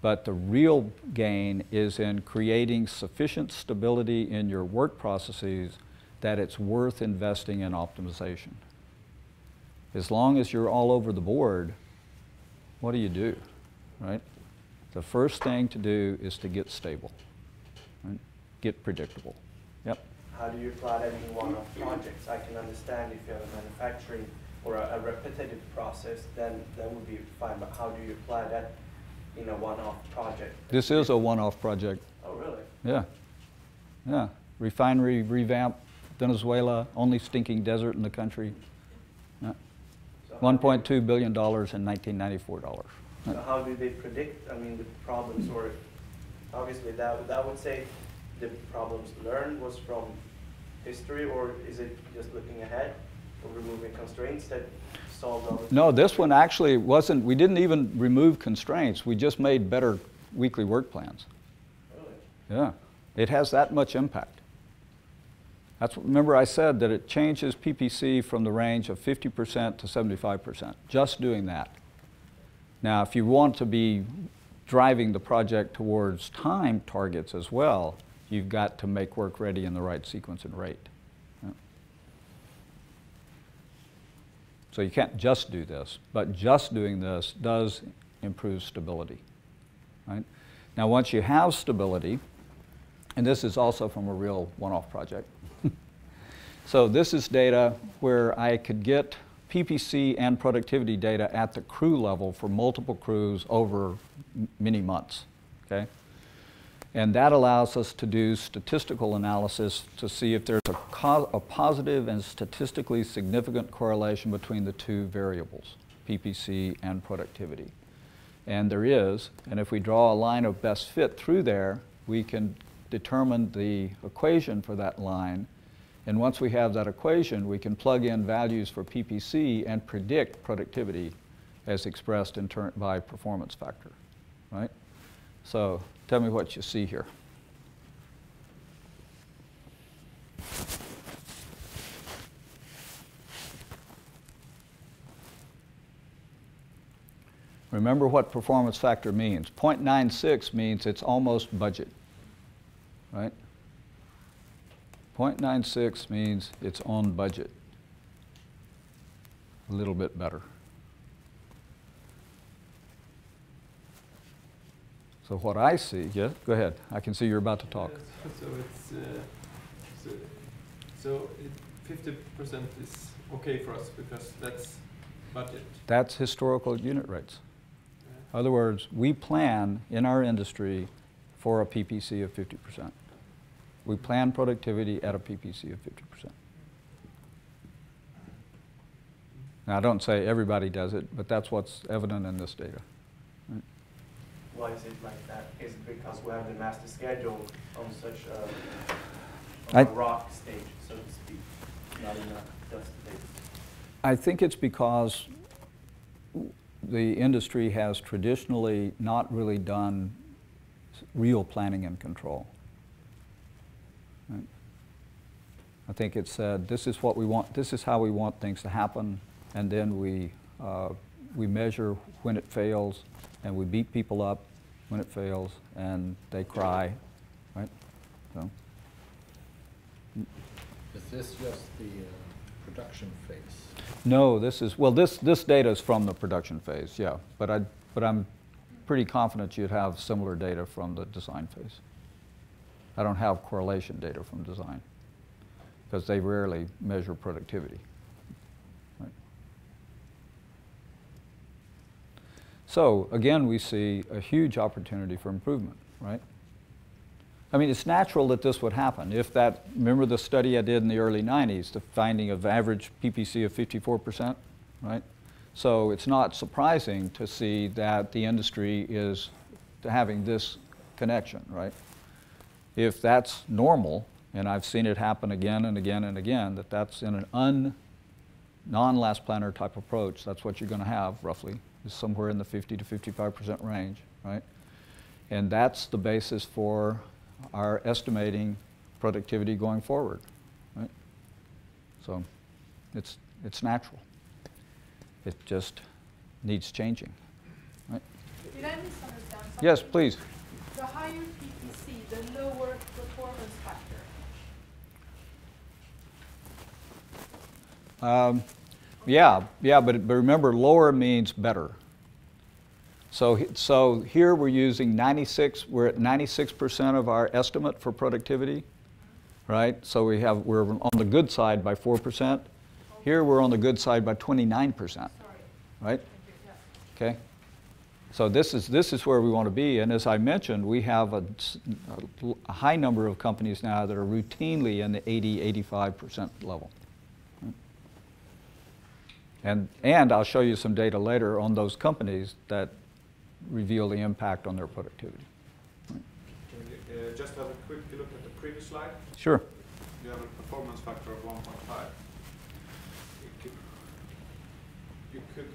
But the real gain is in creating sufficient stability in your work processes that it's worth investing in optimization. As long as you're all over the board, what do you do, right? The first thing to do is to get stable, right? Get predictable. Yep. How do you apply that in one-off projects? I can understand if you have a manufacturing or a, a repetitive process, then that would be fine. But how do you apply that in a one-off project? This is a one-off project. Oh, really? Yeah. Yeah. Refinery revamp, Venezuela, only stinking desert in the country. Yeah. So one point two billion dollars in nineteen ninety-four dollars. So yeah. How do they predict, I mean, the problems? Or obviously that, that would say the problems learned was from history, or is it just looking ahead or removing constraints that solved all the No, things? This one actually wasn't, we didn't even remove constraints. We just made better weekly work plans. Really? Yeah. It has that much impact. That's, remember I said that it changes P P C from the range of fifty percent to seventy-five percent, just doing that. Now, if you want to be driving the project towards time targets as well, you've got to make work ready in the right sequence and rate. Yeah. So you can't just do this, but just doing this does improve stability. Right? Now once you have stability, and this is also from a real one-off project. So this is data where I could get P P C and productivity data at the crew level for multiple crews over many months. Okay? And that allows us to do statistical analysis to see if there's a, co a positive and statistically significant correlation between the two variables, P P C and productivity. And there is, and if we draw a line of best fit through there, we can determine the equation for that line. And once we have that equation, we can plug in values for P P C and predict productivity as expressed in turn by performance factor, right? So tell me what you see here. Remember what performance factor means. zero point nine six means it's almost budget, right? zero point nine six means it's on budget, a little bit better. So what I see, yeah, go ahead. I can see you're about to talk. Uh, so it's uh, so, so it fifty percent is okay for us because that's budget. That's historical unit rates. In other words, we plan in our industry for a P P C of fifty percent. We plan productivity at a P P C of fifty percent. Now I don't say everybody does it, but that's what's evident in this data. Right? Why is it like that? Is it because we have the master schedule on such a, on a rock stage, so to speak, not in a dust stage? I think it's because the industry has traditionally not really done real planning and control. Right? I think it said, this is what we want, this is how we want things to happen, and then we, uh, we measure when it fails, and we beat people up when it fails, and they cry, right? So. Is this just the uh, production phase? No, this is, well, this, this data is from the production phase, yeah. But, I, but I'm pretty confident you'd have similar data from the design phase. I don't have correlation data from design because they rarely measure productivity. Right. So again, we see a huge opportunity for improvement, right? I mean, it's natural that this would happen. If that, remember the study I did in the early nineties, the finding of average P P C of fifty-four percent, right? So it's not surprising to see that the industry is having this connection, right? If that's normal, and I've seen it happen again and again and again, that that's in an un, non-last planner type approach, that's what you're gonna have roughly, is somewhere in the fifty to fifty-five percent range, right? And that's the basis for are estimating productivity going forward, right? So it's, it's natural. It just needs changing, right? Did I misunderstand something? Yes, please. The higher P P C, the lower performance factor. Um, yeah, yeah, but, but remember, lower means better. So, so here we're using ninety-six, we're at ninety-six percent of our estimate for productivity, right? So we have, we're on the good side by four percent. Here we're on the good side by twenty-nine percent, right? Okay. So this is, this is where we want to be. And as I mentioned, we have a, a high number of companies now that are routinely in the eighty, eighty-five percent level. And, and I'll show you some data later on those companies that reveal the impact on their productivity. Right. Can you uh, just have a quick look at the previous slide? Sure. You have a performance factor of one point five. You, you could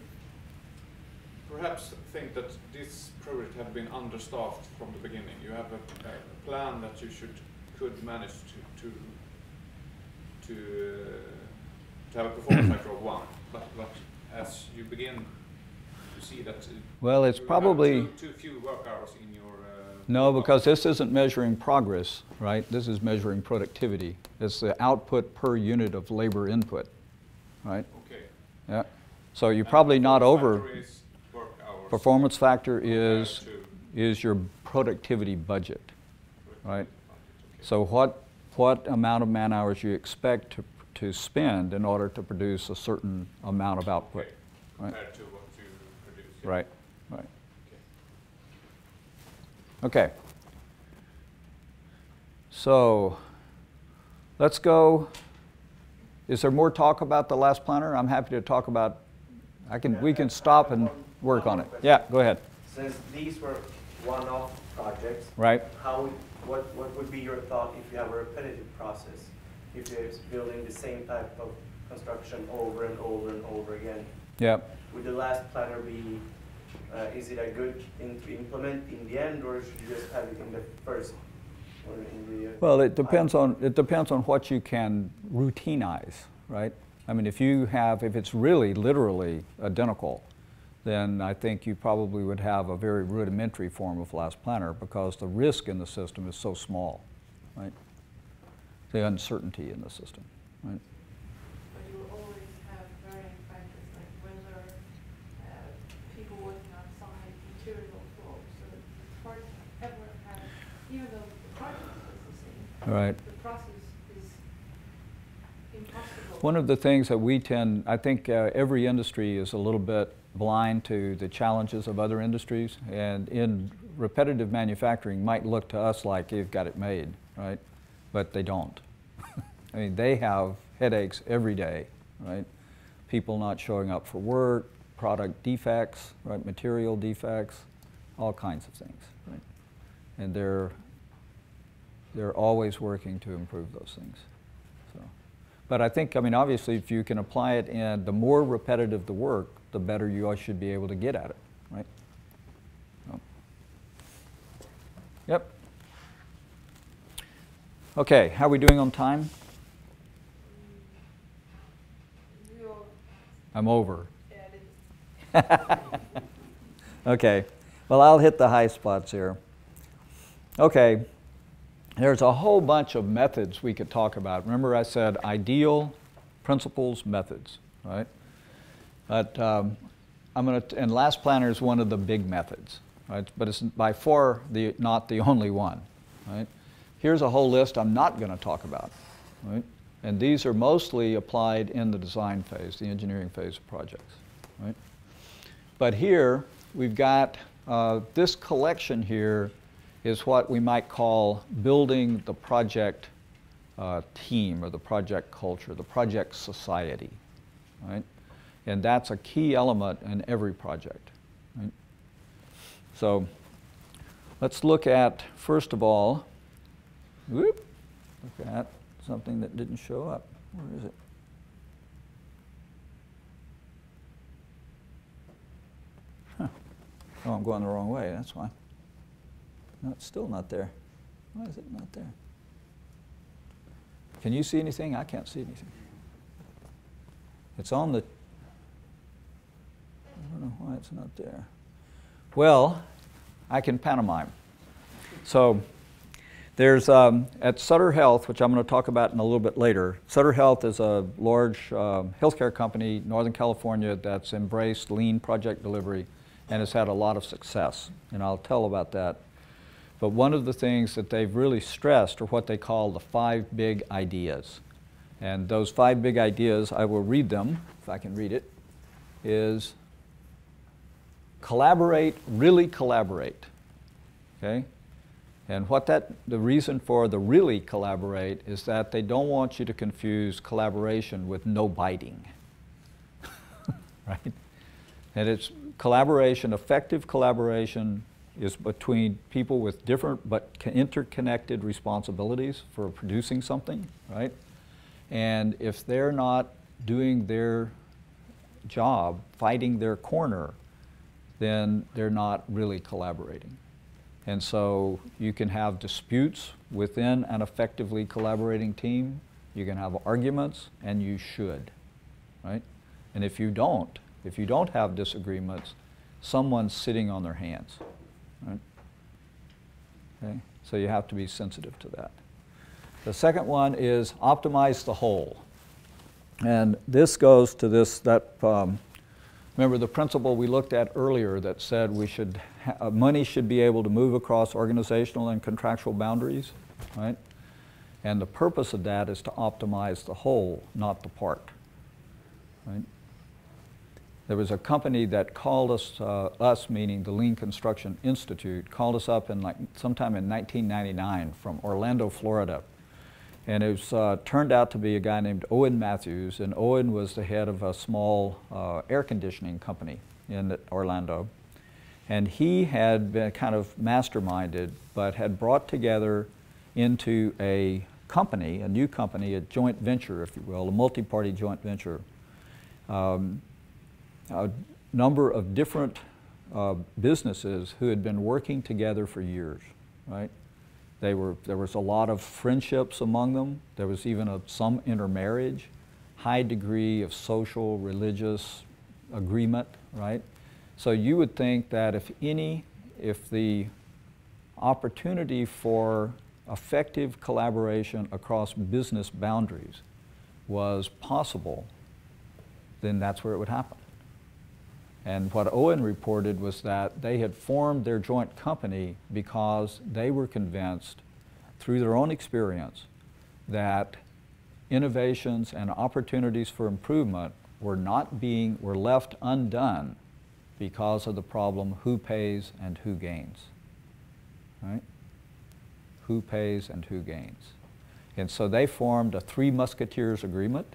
perhaps think that this project had been understaffed from the beginning. You have a, a plan that you should could manage to to to, uh, to have a performance factor of one, but, but as you begin. See that well, it's probably too, too few work hours in your. Uh, no, because this isn't measuring progress, right? This is measuring productivity. It's the output per unit of labor input, right? Okay. Yeah. So you're and probably not over. Work hours. Performance factor is is your productivity budget, productivity right? Budget, okay. So what what amount of man hours you expect to to spend in order to produce a certain amount of output, okay. Right? Right, right. Okay. So let's go. Is there more talk about the Last Planner? I'm happy to talk about. I can. Yeah, we can stop and work on it. Yeah, go ahead. Since these were one-off projects, right? How? What? What would be your thought if you have a repetitive process? If there's building the same type of construction over and over and over again. Yeah. Would the Last Planner be, uh, is it a good thing to implement in the end, or should you just have it in the first? Or in the, uh, well, it depends on, it depends on what you can routinize, right? I mean, if you have, if it's really literally identical, then I think you probably would have a very rudimentary form of Last Planner because the risk in the system is so small, right? The uncertainty in the system, right? Right. The process is impossible. One of the things that we tend, I think uh, every industry is a little bit blind to the challenges of other industries, and in repetitive manufacturing might look to us like they've got it made, right? But they don't. I mean, they have headaches every day, right? People not showing up for work, product defects, right? Material defects, all kinds of things, right? And they're They're always working to improve those things. So, But I think, I mean, obviously, if you can apply it, and the more repetitive the work, the better you should be able to get at it, right? Oh. Yep. Okay, how are we doing on time? I'm over. Okay, well, I'll hit the high spots here. Okay, there's a whole bunch of methods we could talk about. Remember I said ideal, principles, methods, right? But um, I'm gonna, and Last Planner is one of the big methods, right? But it's by far the, not the only one, right? Here's a whole list I'm not gonna talk about, right? And these are mostly applied in the design phase, the engineering phase of projects, right? But here, we've got uh, this collection here is what we might call building the project uh, team or the project culture, the project society, right? And that's a key element in every project, right? So let's look at, first of all, whoop, look at something that didn't show up. Where is it? Oh, I'm going the wrong way, that's why. No, it's still not there. Why is it not there? Can you see anything? I can't see anything. It's on the... I don't know why it's not there. Well, I can pantomime. So there's, um, at Sutter Health, which I'm going to talk about in a little bit later, Sutter Health is a large um, healthcare company, Northern California, that's embraced lean project delivery and has had a lot of success, and I'll tell about that. But one of the things that they've really stressed are what they call the five big ideas. And those five big ideas, I will read them, if I can read it, is collaborate, really collaborate, okay? And what that, the reason for the really collaborate is that they don't want you to confuse collaboration with no biting, right? And it's collaboration, effective collaboration is between people with different but interconnected responsibilities for producing something, right? And if they're not doing their job, fighting their corner, then they're not really collaborating. And so you can have disputes within an effectively collaborating team, you can have arguments, and you should, right? And if you don't, If you don't have disagreements, someone's sitting on their hands, right? Okay? So you have to be sensitive to that. The second one is optimize the whole. And this goes to this, that, um, remember the principle we looked at earlier that said we should, ha money should be able to move across organizational and contractual boundaries, right? And the purpose of that is to optimize the whole, not the part, right? There was a company that called us, uh, us meaning the Lean Construction Institute, called us up in like sometime in nineteen ninety-nine from Orlando, Florida. And it was, uh, turned out to be a guy named Owen Matthews, and Owen was the head of a small uh, air conditioning company in Orlando. And he had been kind of masterminded, but had brought together into a company, a new company, a joint venture, if you will, a multi-party joint venture, um, a number of different uh, businesses who had been working together for years, right? They were, there was a lot of friendships among them. There was even a, some intermarriage, high degree of social, religious agreement, right? So you would think that if any, if the opportunity for effective collaboration across business boundaries was possible, then that's where it would happen. And what Owen reported was that they had formed their joint company because they were convinced through their own experience that innovations and opportunities for improvement were not being, were left undone because of the problem who pays and who gains, right? Who pays and who gains. And so they formed a Three Musketeers agreement.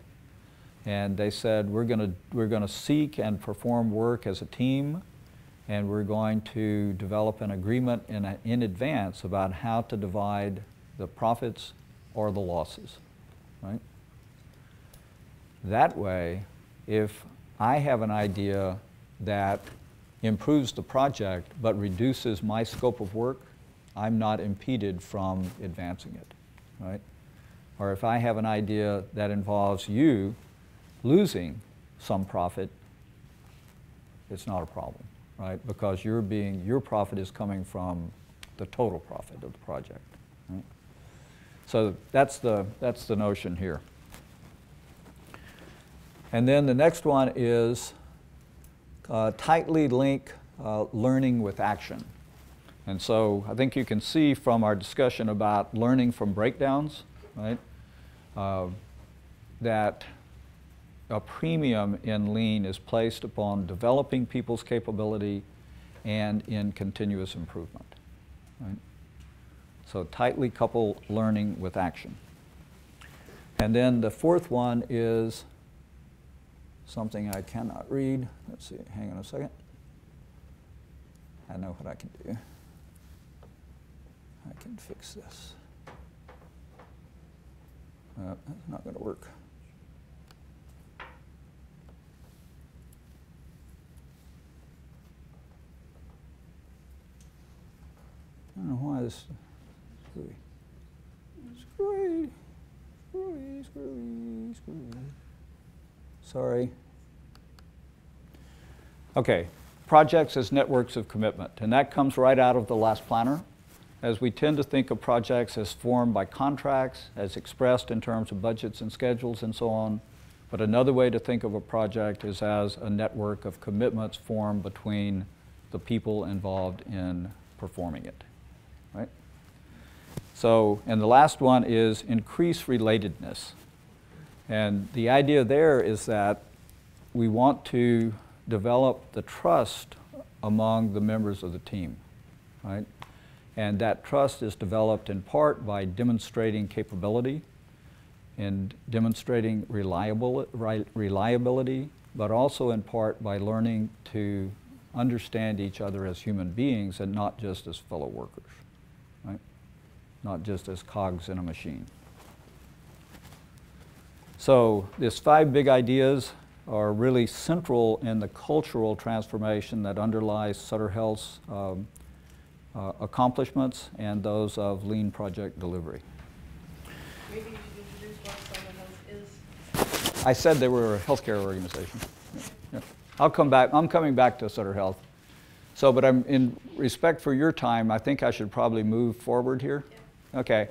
And they said, we're going to we're going to seek and perform work as a team, and we're going to develop an agreement in, a, in advance about how to divide the profits or the losses, right? That way, if I have an idea that improves the project but reduces my scope of work, I'm not impeded from advancing it, right? Or if I have an idea that involves you losing some profit, it's not a problem, right? Because you're being, your profit is coming from the total profit of the project, right? So that's the, that's the notion here. And then the next one is uh, tightly link uh, learning with action. And so I think you can see from our discussion about learning from breakdowns, right, uh, that a premium in Lean is placed upon developing people's capability and in continuous improvement, right? So tightly couple learning with action. And then the fourth one is something I cannot read. Let's see, hang on a second. I know what I can do. I can fix this. Uh, that's not going to work. I don't know why this is screwy. Screwy, screwy, screwy. Sorry. Okay, projects as networks of commitment. And that comes right out of the Last Planner, as we tend to think of projects as formed by contracts, as expressed in terms of budgets and schedules and so on. But another way to think of a project is as a network of commitments formed between the people involved in performing it, right? So, and the last one is increase relatedness. And the idea there is that we want to develop the trust among the members of the team, right? And that trust is developed in part by demonstrating capability and demonstrating reliable, re reliability, but also in part by learning to understand each other as human beings and not just as fellow workers, right? Not just as cogs in a machine. So these five big ideas are really central in the cultural transformation that underlies Sutter Health's um, Uh, accomplishments and those of Lean project delivery. Maybe you should introduce what Sutter Health is. I said they were a healthcare organization. Yeah. Yeah. I'll come back. I'm coming back to Sutter Health. So, but I'm in respect for your time, I think I should probably move forward here. Yeah. Okay.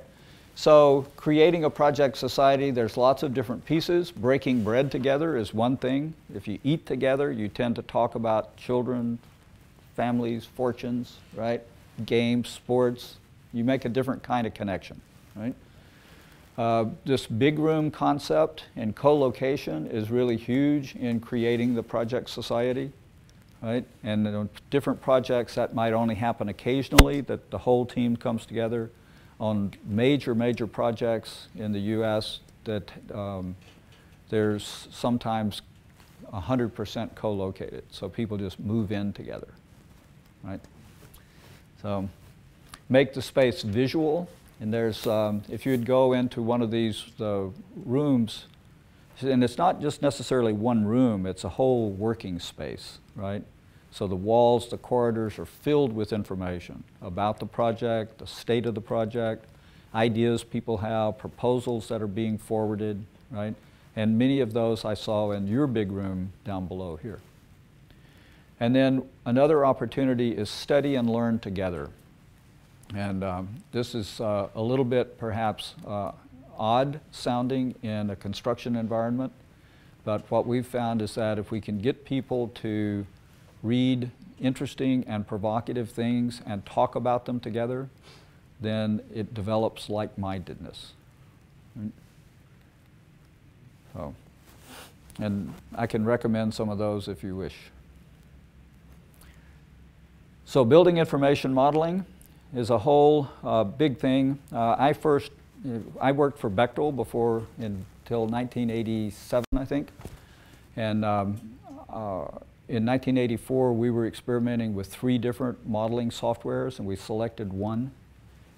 So, creating a project society, there's lots of different pieces. Breaking bread together is one thing. If you eat together, you tend to talk about children, families, fortunes, right? Games, sports, you make a different kind of connection, right? Uh, this big room concept and co-location is really huge in creating the project society, right? And on different projects that might only happen occasionally, that the whole team comes together. On major, major projects in the U S that um, there's sometimes one hundred percent co-located, so people just move in together, right? So make the space visual, and there's, um, if you'd go into one of these uh, rooms, and it's not just necessarily one room, it's a whole working space, right? So the walls, the corridors are filled with information about the project, the state of the project, ideas people have, proposals that are being forwarded, right? And many of those I saw in your big room down below here. And then another opportunity is study and learn together. And um, this is uh, a little bit perhaps uh, odd sounding in a construction environment, but what we've found is that if we can get people to read interesting and provocative things and talk about them together, then it develops like-mindedness. So, and I can recommend some of those if you wish. So building information modeling is a whole uh, big thing. Uh, I first, I worked for Bechtel before, in, until nineteen eighty-seven, I think. And um, uh, in nineteen eighty-four, we were experimenting with three different modeling softwares, and we selected one.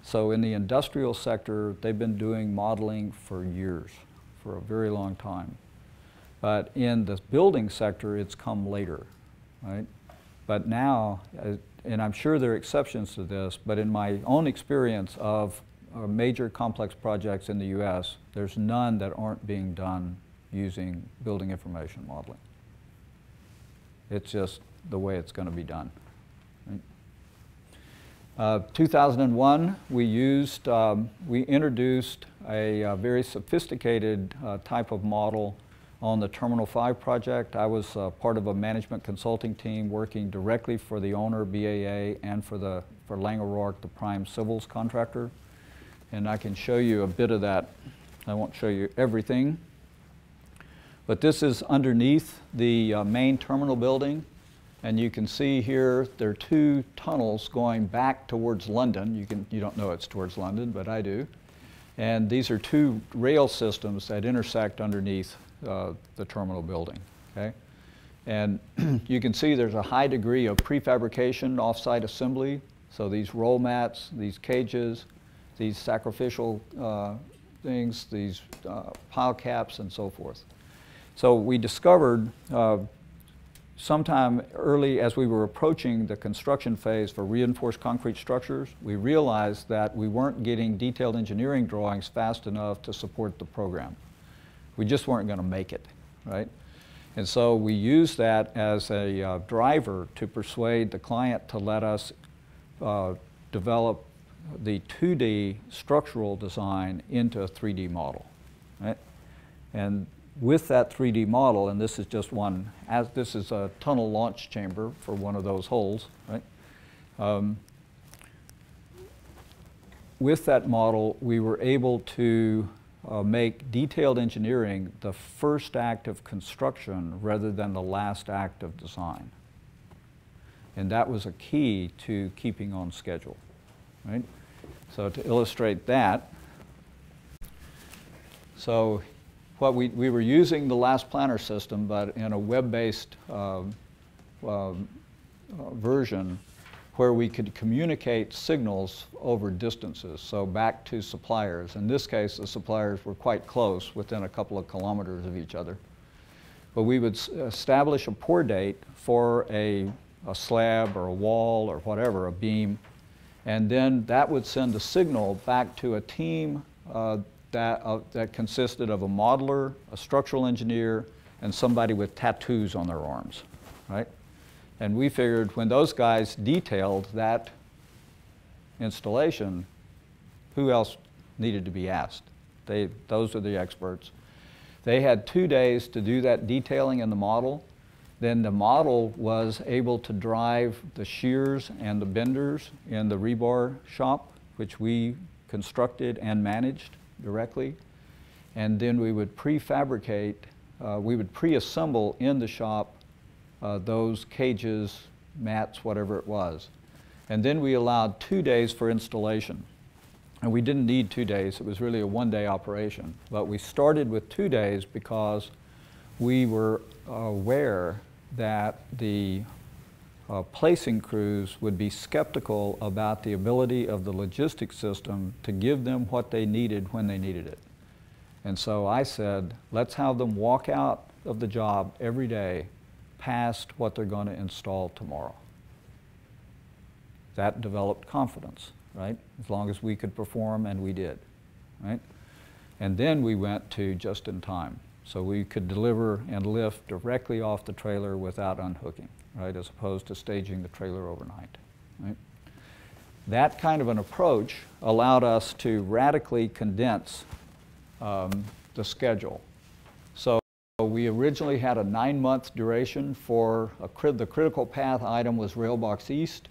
So in the industrial sector, they've been doing modeling for years, for a very long time. But in the building sector, it's come later, right? But now, and I'm sure there are exceptions to this, but in my own experience of major complex projects in the U S, there's none that aren't being done using building information modeling. It's just the way it's going to be done. Right? Uh, two thousand one, we used, um, we introduced a, a very sophisticated uh, type of model on the Terminal five project. I was uh, part of a management consulting team working directly for the owner, B A A, and for the for Laing O'Rourke, the prime civils contractor. And I can show you a bit of that. I won't show you everything. But this is underneath the uh, main terminal building. And you can see here there are two tunnels going back towards London. You can you don't know it's towards London, but I do. And these are two rail systems that intersect underneath uh, the terminal building. Okay, and you can see there's a high degree of prefabrication, off-site assembly. So these roll mats, these cages, these sacrificial uh, things, these uh, pile caps, and so forth. So we discovered. Uh, Sometime early as we were approaching the construction phase for reinforced concrete structures, we realized that we weren't getting detailed engineering drawings fast enough to support the program. We just weren't going to make it, right? And so we used that as a uh, driver to persuade the client to let us uh, develop the two D structural design into a three D model, right? And with that three D model, and this is just one, as this is a tunnel launch chamber for one of those holes, right? Um, with that model, we were able to uh, make detailed engineering the first act of construction rather than the last act of design. And that was a key to keeping on schedule, right? So to illustrate that, so What we, we were using the Last Planner system, but in a web-based uh, uh, version where we could communicate signals over distances, so back to suppliers. In this case, the suppliers were quite close, within a couple of kilometers of each other. But we would establish a pour date for a, a slab or a wall or whatever, a beam, and then that would send a signal back to a team uh, That, uh, that consisted of a modeler, a structural engineer, and somebody with tattoos on their arms, right? And we figured when those guys detailed that installation, who else needed to be asked? They, those are the experts. They had two days to do that detailing in the model. Then the model was able to drive the shears and the benders in the rebar shop, which we constructed and managed directly, and then we would prefabricate, uh, we would pre-assemble in the shop uh, those cages, mats, whatever it was. And then we allowed two days for installation. And we didn't need two days, it was really a one-day operation. But we started with two days because we were aware that the Uh, placing crews would be skeptical about the ability of the logistics system to give them what they needed when they needed it. And so I said, let's have them walk out of the job every day past what they're going to install tomorrow. That developed confidence, right? As long as we could perform, and we did, right? And then we went to just in time. So we could deliver and lift directly off the trailer without unhooking, right, as opposed to staging the trailer overnight, right? That kind of an approach allowed us to radically condense um, the schedule. So we originally had a nine-month duration for a cri the critical path item was Railbox East.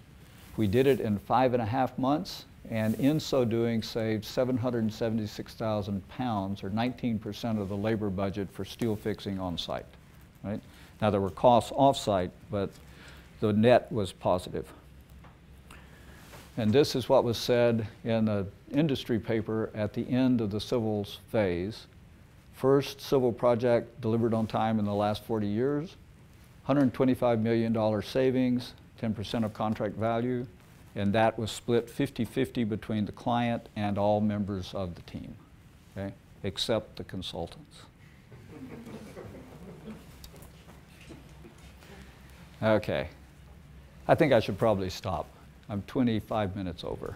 We did it in five and a half months, and in so doing saved seven hundred seventy-six thousand pounds, or nineteen percent of the labor budget for steel fixing on site, right? Now, there were costs off-site, but the net was positive. And this is what was said in an industry paper at the end of the civils phase. First civil project delivered on time in the last forty years, one hundred twenty-five million dollars savings, ten percent of contract value, and that was split fifty fifty between the client and all members of the team, okay, except the consultants. Okay. I think I should probably stop. I'm twenty-five minutes over.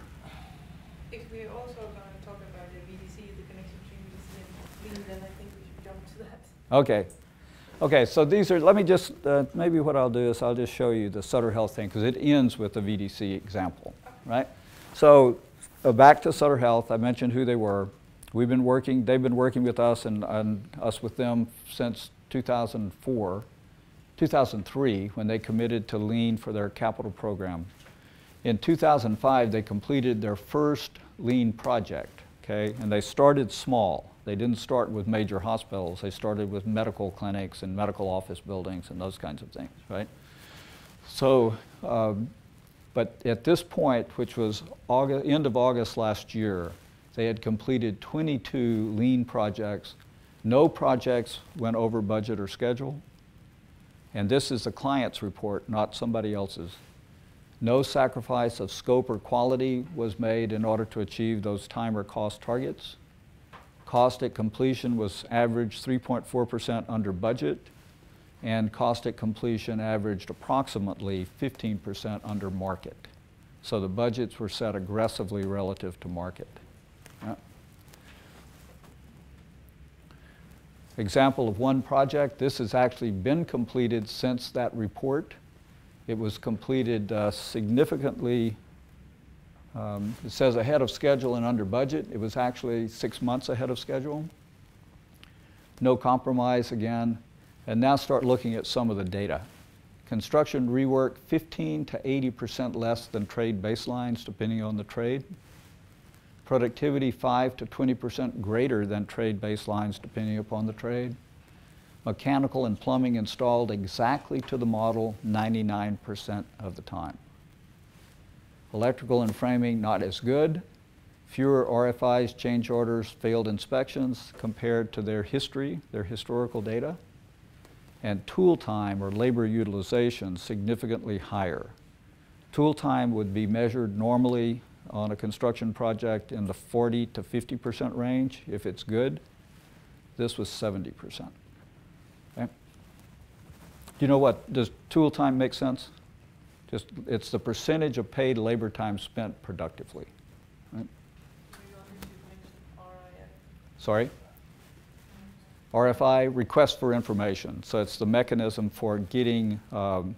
If we're also going to talk about the V D C, the connection between V D C and Lean, then I think we should jump to that. Okay. Okay, so these are, let me just, uh, maybe what I'll do is I'll just show you the Sutter Health thing, because it ends with the V D C example, right? So uh, back to Sutter Health, I mentioned who they were. We've been working, they've been working with us and, and us with them since two thousand four, two thousand three, when they committed to Lean for their capital program. In two thousand five, they completed their first Lean project, okay? And they started small. They didn't start with major hospitals. They started with medical clinics and medical office buildings and those kinds of things, right? So, um, but at this point, which was August, end of August last year, they had completed twenty-two Lean projects. No projects went over budget or schedule. And this is the client's report, not somebody else's. No sacrifice of scope or quality was made in order to achieve those time or cost targets. Cost at completion was averaged three point four percent under budget, and cost at completion averaged approximately fifteen percent under market. So the budgets were set aggressively relative to market. Yeah. Example of one project, this has actually been completed since that report. It was completed uh, significantly Um, it says ahead of schedule and under budget. It was actually six months ahead of schedule. No compromise again. And now start looking at some of the data. Construction rework fifteen to eighty percent less than trade baselines, depending on the trade. Productivity five to twenty percent greater than trade baselines, depending upon the trade. Mechanical and plumbing installed exactly to the model ninety-nine percent of the time. Electrical and framing, not as good. Fewer R F Is, change orders, failed inspections compared to their history, their historical data. And tool time or labor utilization significantly higher. Tool time would be measured normally on a construction project in the forty to fifty percent range if it's good. This was seventy percent. Okay. Do you know what, does tool time make sense? Just, it's the percentage of paid labor time spent productively. Right? Sorry? R F I, request for information. So it's the mechanism for getting um,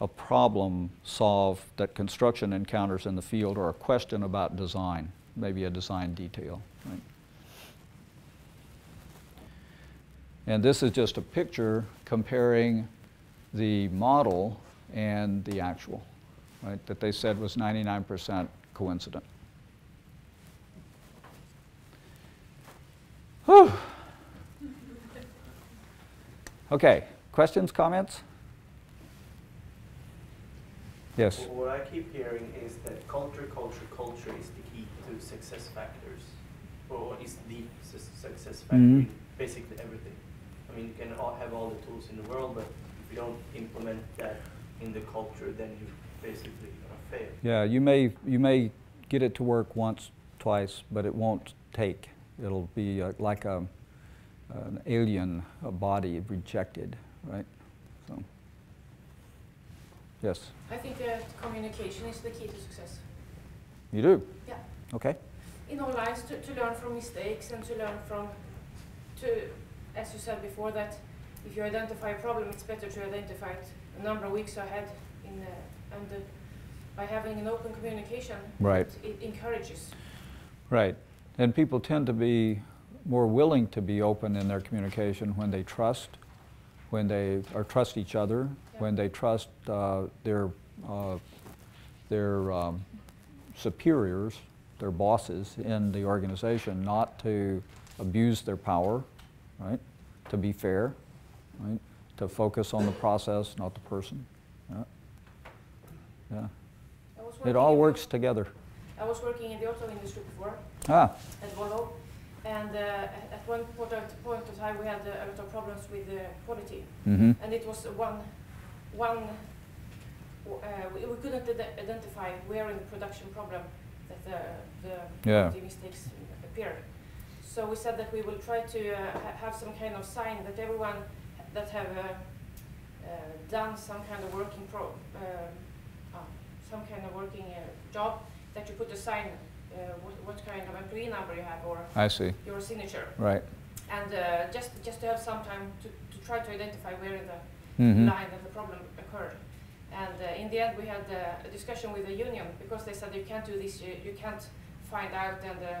a problem solved that construction encounters in the field, or a question about design, maybe a design detail. Right? And this is just a picture comparing the model and the actual, right, that they said was ninety-nine percent coincident. Whew. Okay, questions, comments? Yes? What I keep hearing is that culture, culture, culture is the key to success factors, or is the success factor in mm-hmm. basically everything. I mean, you can all have all the tools in the world, but if you don't implement that in the culture, then you basically fail. Yeah, you may you may get it to work once, twice, but it won't take. It'll be uh, like a an alien, a body rejected, right? So, yes. I think that communication is the key to success. You do? Yeah. Okay. In all lines, to, to learn from mistakes and to learn from, to, as you said before, that if you identify a problem, it's better to identify it a number of weeks ahead, in the, and the, by having an open communication, right. it, it encourages. Right, and people tend to be more willing to be open in their communication when they trust, when they or trust each other, yeah. when they trust uh, their uh, their um, superiors, their bosses in the organization, not to abuse their power, right? To be fair, right? To focus on the process, not the person. Yeah. Yeah. It all works in, together. I was working in the auto industry before ah. at Volvo, and uh, at one point of time we had uh, a lot of problems with the quality, mm-hmm. and it was one, one. Uh, we, we couldn't identify where in the production problem that the, the yeah. quality mistakes appeared. So we said that we will try to uh, ha have some kind of sign that everyone that have uh, uh, done some kind of working pro, uh, uh, some kind of working uh, job, that you put a sign, uh, what, what kind of employee number you have, or I see. your signature. Right. And uh, just just to have some time to, to try to identify where the mm-hmm. line of the problem occurred. And uh, in the end, we had uh, a discussion with the union, because they said you can't do this, you, you can't find out and uh,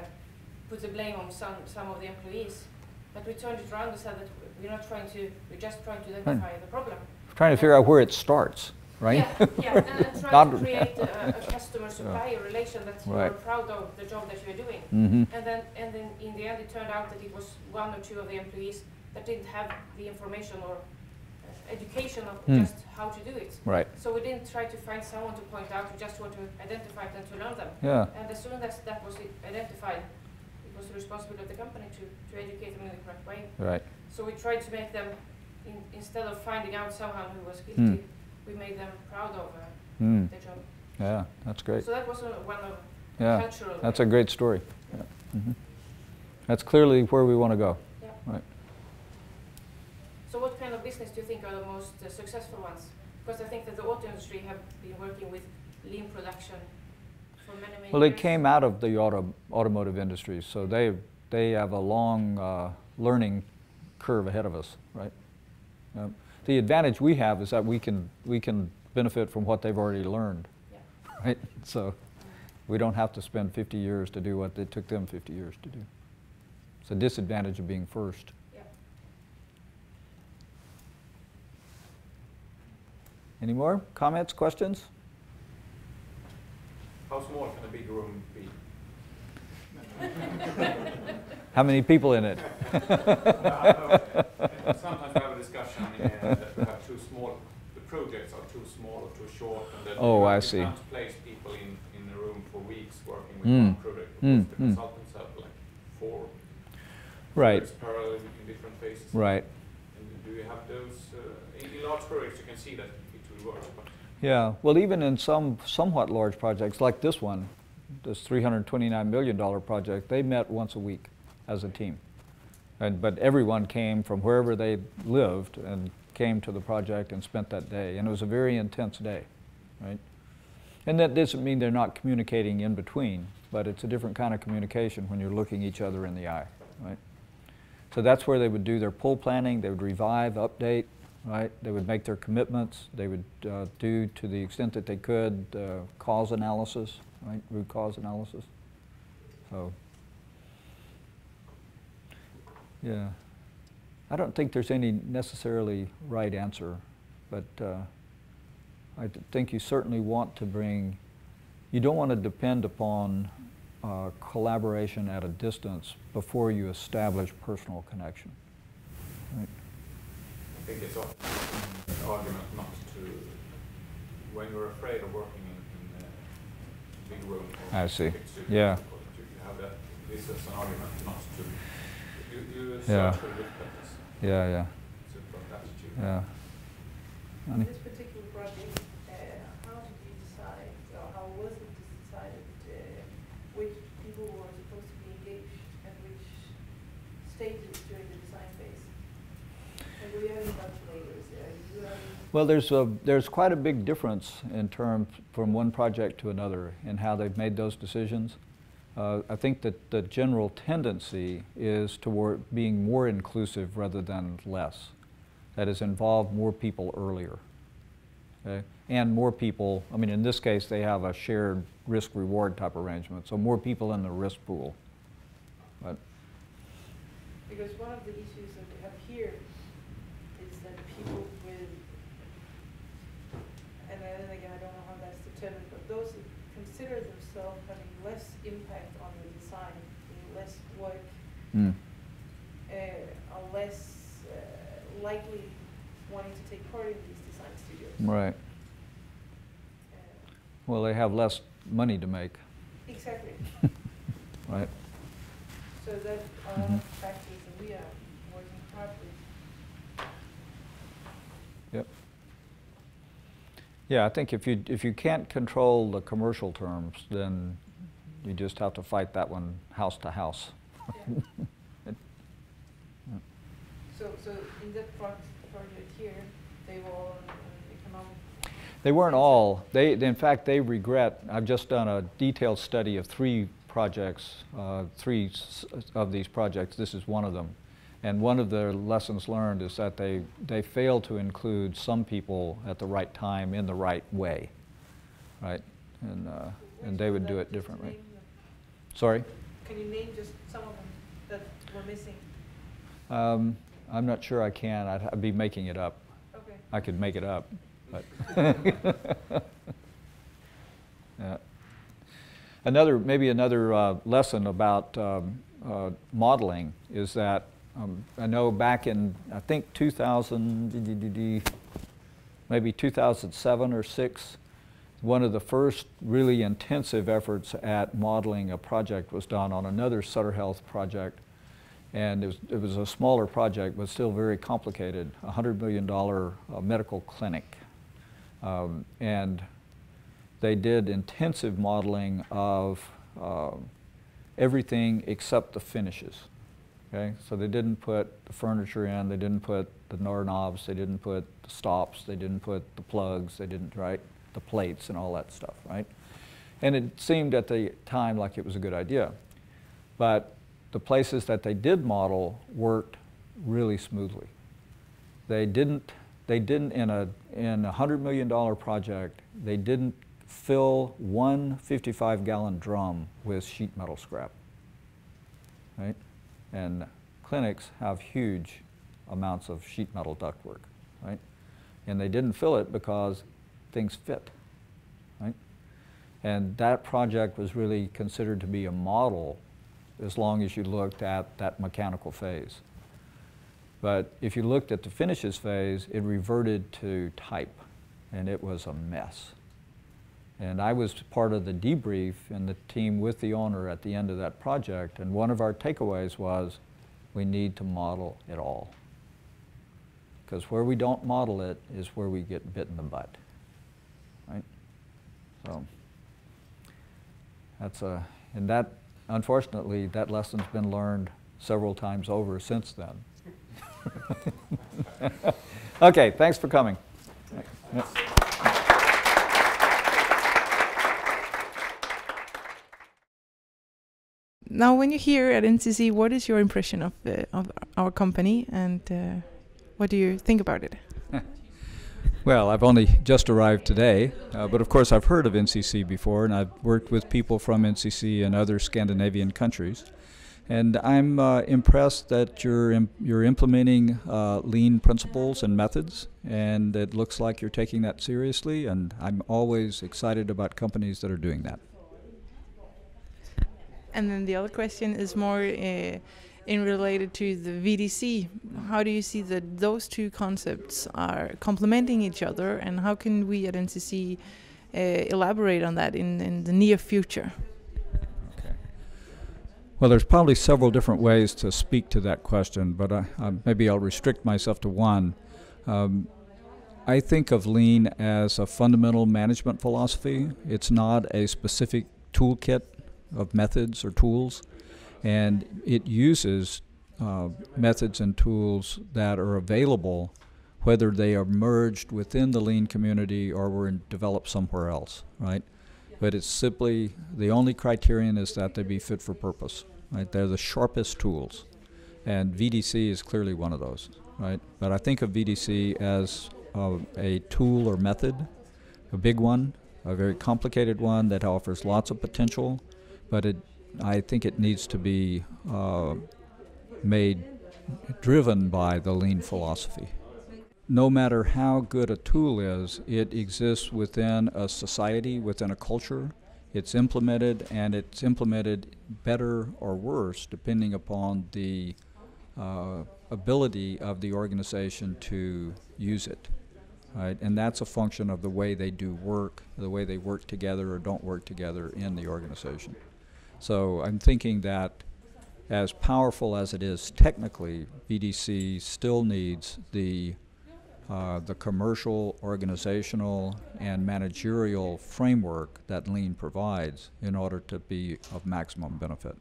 put the blame on some some of the employees. But we turned it around and said that we're not trying to, we're just trying to identify right. the problem. We're trying to figure out where it starts, right? Yeah, yeah. and, and try to create a, a customer-supplier relation that right. you're proud of the job that you're doing. Mm-hmm. And then, and then in the end, it turned out that it was one or two of the employees that didn't have the information or education of mm. just how to do it. Right. So we didn't try to find someone to point out, we just want to identify it and to learn them. Yeah. And as soon as that was identified, it was the responsibility of the company to, to educate them in the correct way. Right. So we tried to make them, in, instead of finding out someone who was guilty, mm. we made them proud of uh, mm. their job. Yeah, that's great. So that was one of yeah. cultural. That's a great story. Yeah. Mm-hmm. That's clearly where we want to go. Yeah. Right. So what kind of business do you think are the most uh, successful ones? Because I think that the auto industry have been working with lean production for many, many well, years. Well, they came out of the auto, automotive industry, so they, they have a long uh, learning curve ahead of us, right? Um, the advantage we have is that we can, we can benefit from what they've already learned, yeah. right? So we don't have to spend fifty years to do what it took them fifty years to do. It's a disadvantage of being first. Any more comments, questions? How small can a big room be? How many people in it? Sometimes we have a discussion uh, that we have too small. The projects are too small or too short, and that oh, I see. Can't place people in in a room for weeks working with mm. one project. Because mm. the consultants mm. have like four. Right. It's parallel in different phases. Right. And do you have those uh, in large projects? You can see that. Yeah, well, even in some somewhat large projects like this one, this three hundred twenty-nine million dollar project, they met once a week as a team. And, but everyone came from wherever they lived and came to the project and spent that day. And it was a very intense day, right? And that doesn't mean they're not communicating in between, but it's a different kind of communication when you're looking each other in the eye, right? So that's where they would do their pull planning, they would revive, update, right? They would make their commitments. They would uh, do, to the extent that they could, uh, cause analysis, right? Root cause analysis. So, yeah. I don't think there's any necessarily right answer, but uh, I think you certainly want to bring, you don't want to depend upon uh, collaboration at a distance before you establish personal connection, right? I think it's often an argument not to, when you're afraid of working in, in a big room. I see. Yeah. You have that, this is an argument not to. You, you yeah. Search for good practice. Yeah, yeah. It's a good attitude. Yeah. In this particular project, uh, how did you decide, or how was it decided uh, which people were supposed to be engaged and which stages during the design phase? Well, there's, a, there's quite a big difference in terms from one project to another in how they've made those decisions. Uh, I think that the general tendency is toward being more inclusive rather than less. That is, involve more people earlier. Okay? And more people, I mean, in this case, they have a shared risk-reward type arrangement, so more people in the risk pool. But because one of the issues that we have here people with, and then again, I don't know how that's determined, but those who consider themselves having less impact on the design, less work, mm. uh, are less uh, likely wanting to take part in these design studios. Right. Uh, well, they have less money to make. Exactly. Right. So that are mm-hmm. factors that we are working hard with. Yep. Yeah, I think if you if you can't control the commercial terms, then you just have to fight that one house to house. Yeah. Yeah. So, so in that project here, stable and economic? They weren't all. They, in fact, they regret. I've just done a detailed study of three projects, uh, three of these projects. This is one of them. And one of their lessons learned is that they, they fail to include some people at the right time in the right way, right? And, uh, and they would do it differently. Sorry? Can you name just some of them that were missing? Um, I'm not sure I can. I'd, I'd be making it up. Okay. I could make it up. But yeah. Another, maybe another uh, lesson about um, uh, modeling is that Um, I know back in, I think two thousand, maybe two thousand seven or six, one of the first really intensive efforts at modeling a project was done on another Sutter Health project. And it was, it was a smaller project, but still very complicated, a one hundred million dollar uh, medical clinic. Um, and they did intensive modeling of uh, everything except the finishes. Okay, so they didn't put the furniture in, they didn't put the doorknobs, they didn't put the stops, they didn't put the plugs, they didn't, right, the plates and all that stuff, right? And it seemed at the time like it was a good idea. But the places that they did model worked really smoothly. They didn't, they didn't in a in a one hundred million dollar project, they didn't fill one fifty-five gallon drum with sheet metal scrap, right? And clinics have huge amounts of sheet metal ductwork, right? And they didn't fill it because things fit, right? And that project was really considered to be a model as long as you looked at that mechanical phase. But if you looked at the finishes phase, it reverted to type, and it was a mess. And I was part of the debrief and the team with the owner at the end of that project. And one of our takeaways was we need to model it all. Because where we don't model it is where we get bit in the butt, right? So that's a, and that, unfortunately, that lesson's been learned several times over since then. Okay, thanks for coming. Yeah. Now, when you're here at N C C, what is your impression of, uh, of our company, and uh, what do you think about it? Well, I've only just arrived today, uh, but of course I've heard of N C C before, and I've worked with people from N C C and other Scandinavian countries. And I'm uh, impressed that you're, imp you're implementing uh, lean principles and methods, and it looks like you're taking that seriously, and I'm always excited about companies that are doing that. And then the other question is more uh, in related to the V D C. How do you see that those two concepts are complementing each other, and how can we at N C C uh, elaborate on that in, in the near future? Okay. Well, there's probably several different ways to speak to that question, but I, I, maybe I'll restrict myself to one. Um, I think of lean as a fundamental management philosophy. It's not a specific toolkit of methods or tools, and it uses uh, methods and tools that are available, whether they are merged within the lean community or were developed somewhere else, right? But it's simply, the only criterion is that they be fit for purpose, right? They're the sharpest tools, and V D C is clearly one of those, right? But I think of V D C as uh, a tool or method, a big one, a very complicated one that offers lots of potential, but it, I think it needs to be uh, made, driven by the lean philosophy. No matter how good a tool is, it exists within a society, within a culture. It's implemented, and it's implemented better or worse depending upon the uh, ability of the organization to use it. Right? And that's a function of the way they do work, the way they work together or don't work together in the organization. So I'm thinking that as powerful as it is technically, V D C still needs the, uh, the commercial, organizational, and managerial framework that lean provides in order to be of maximum benefit.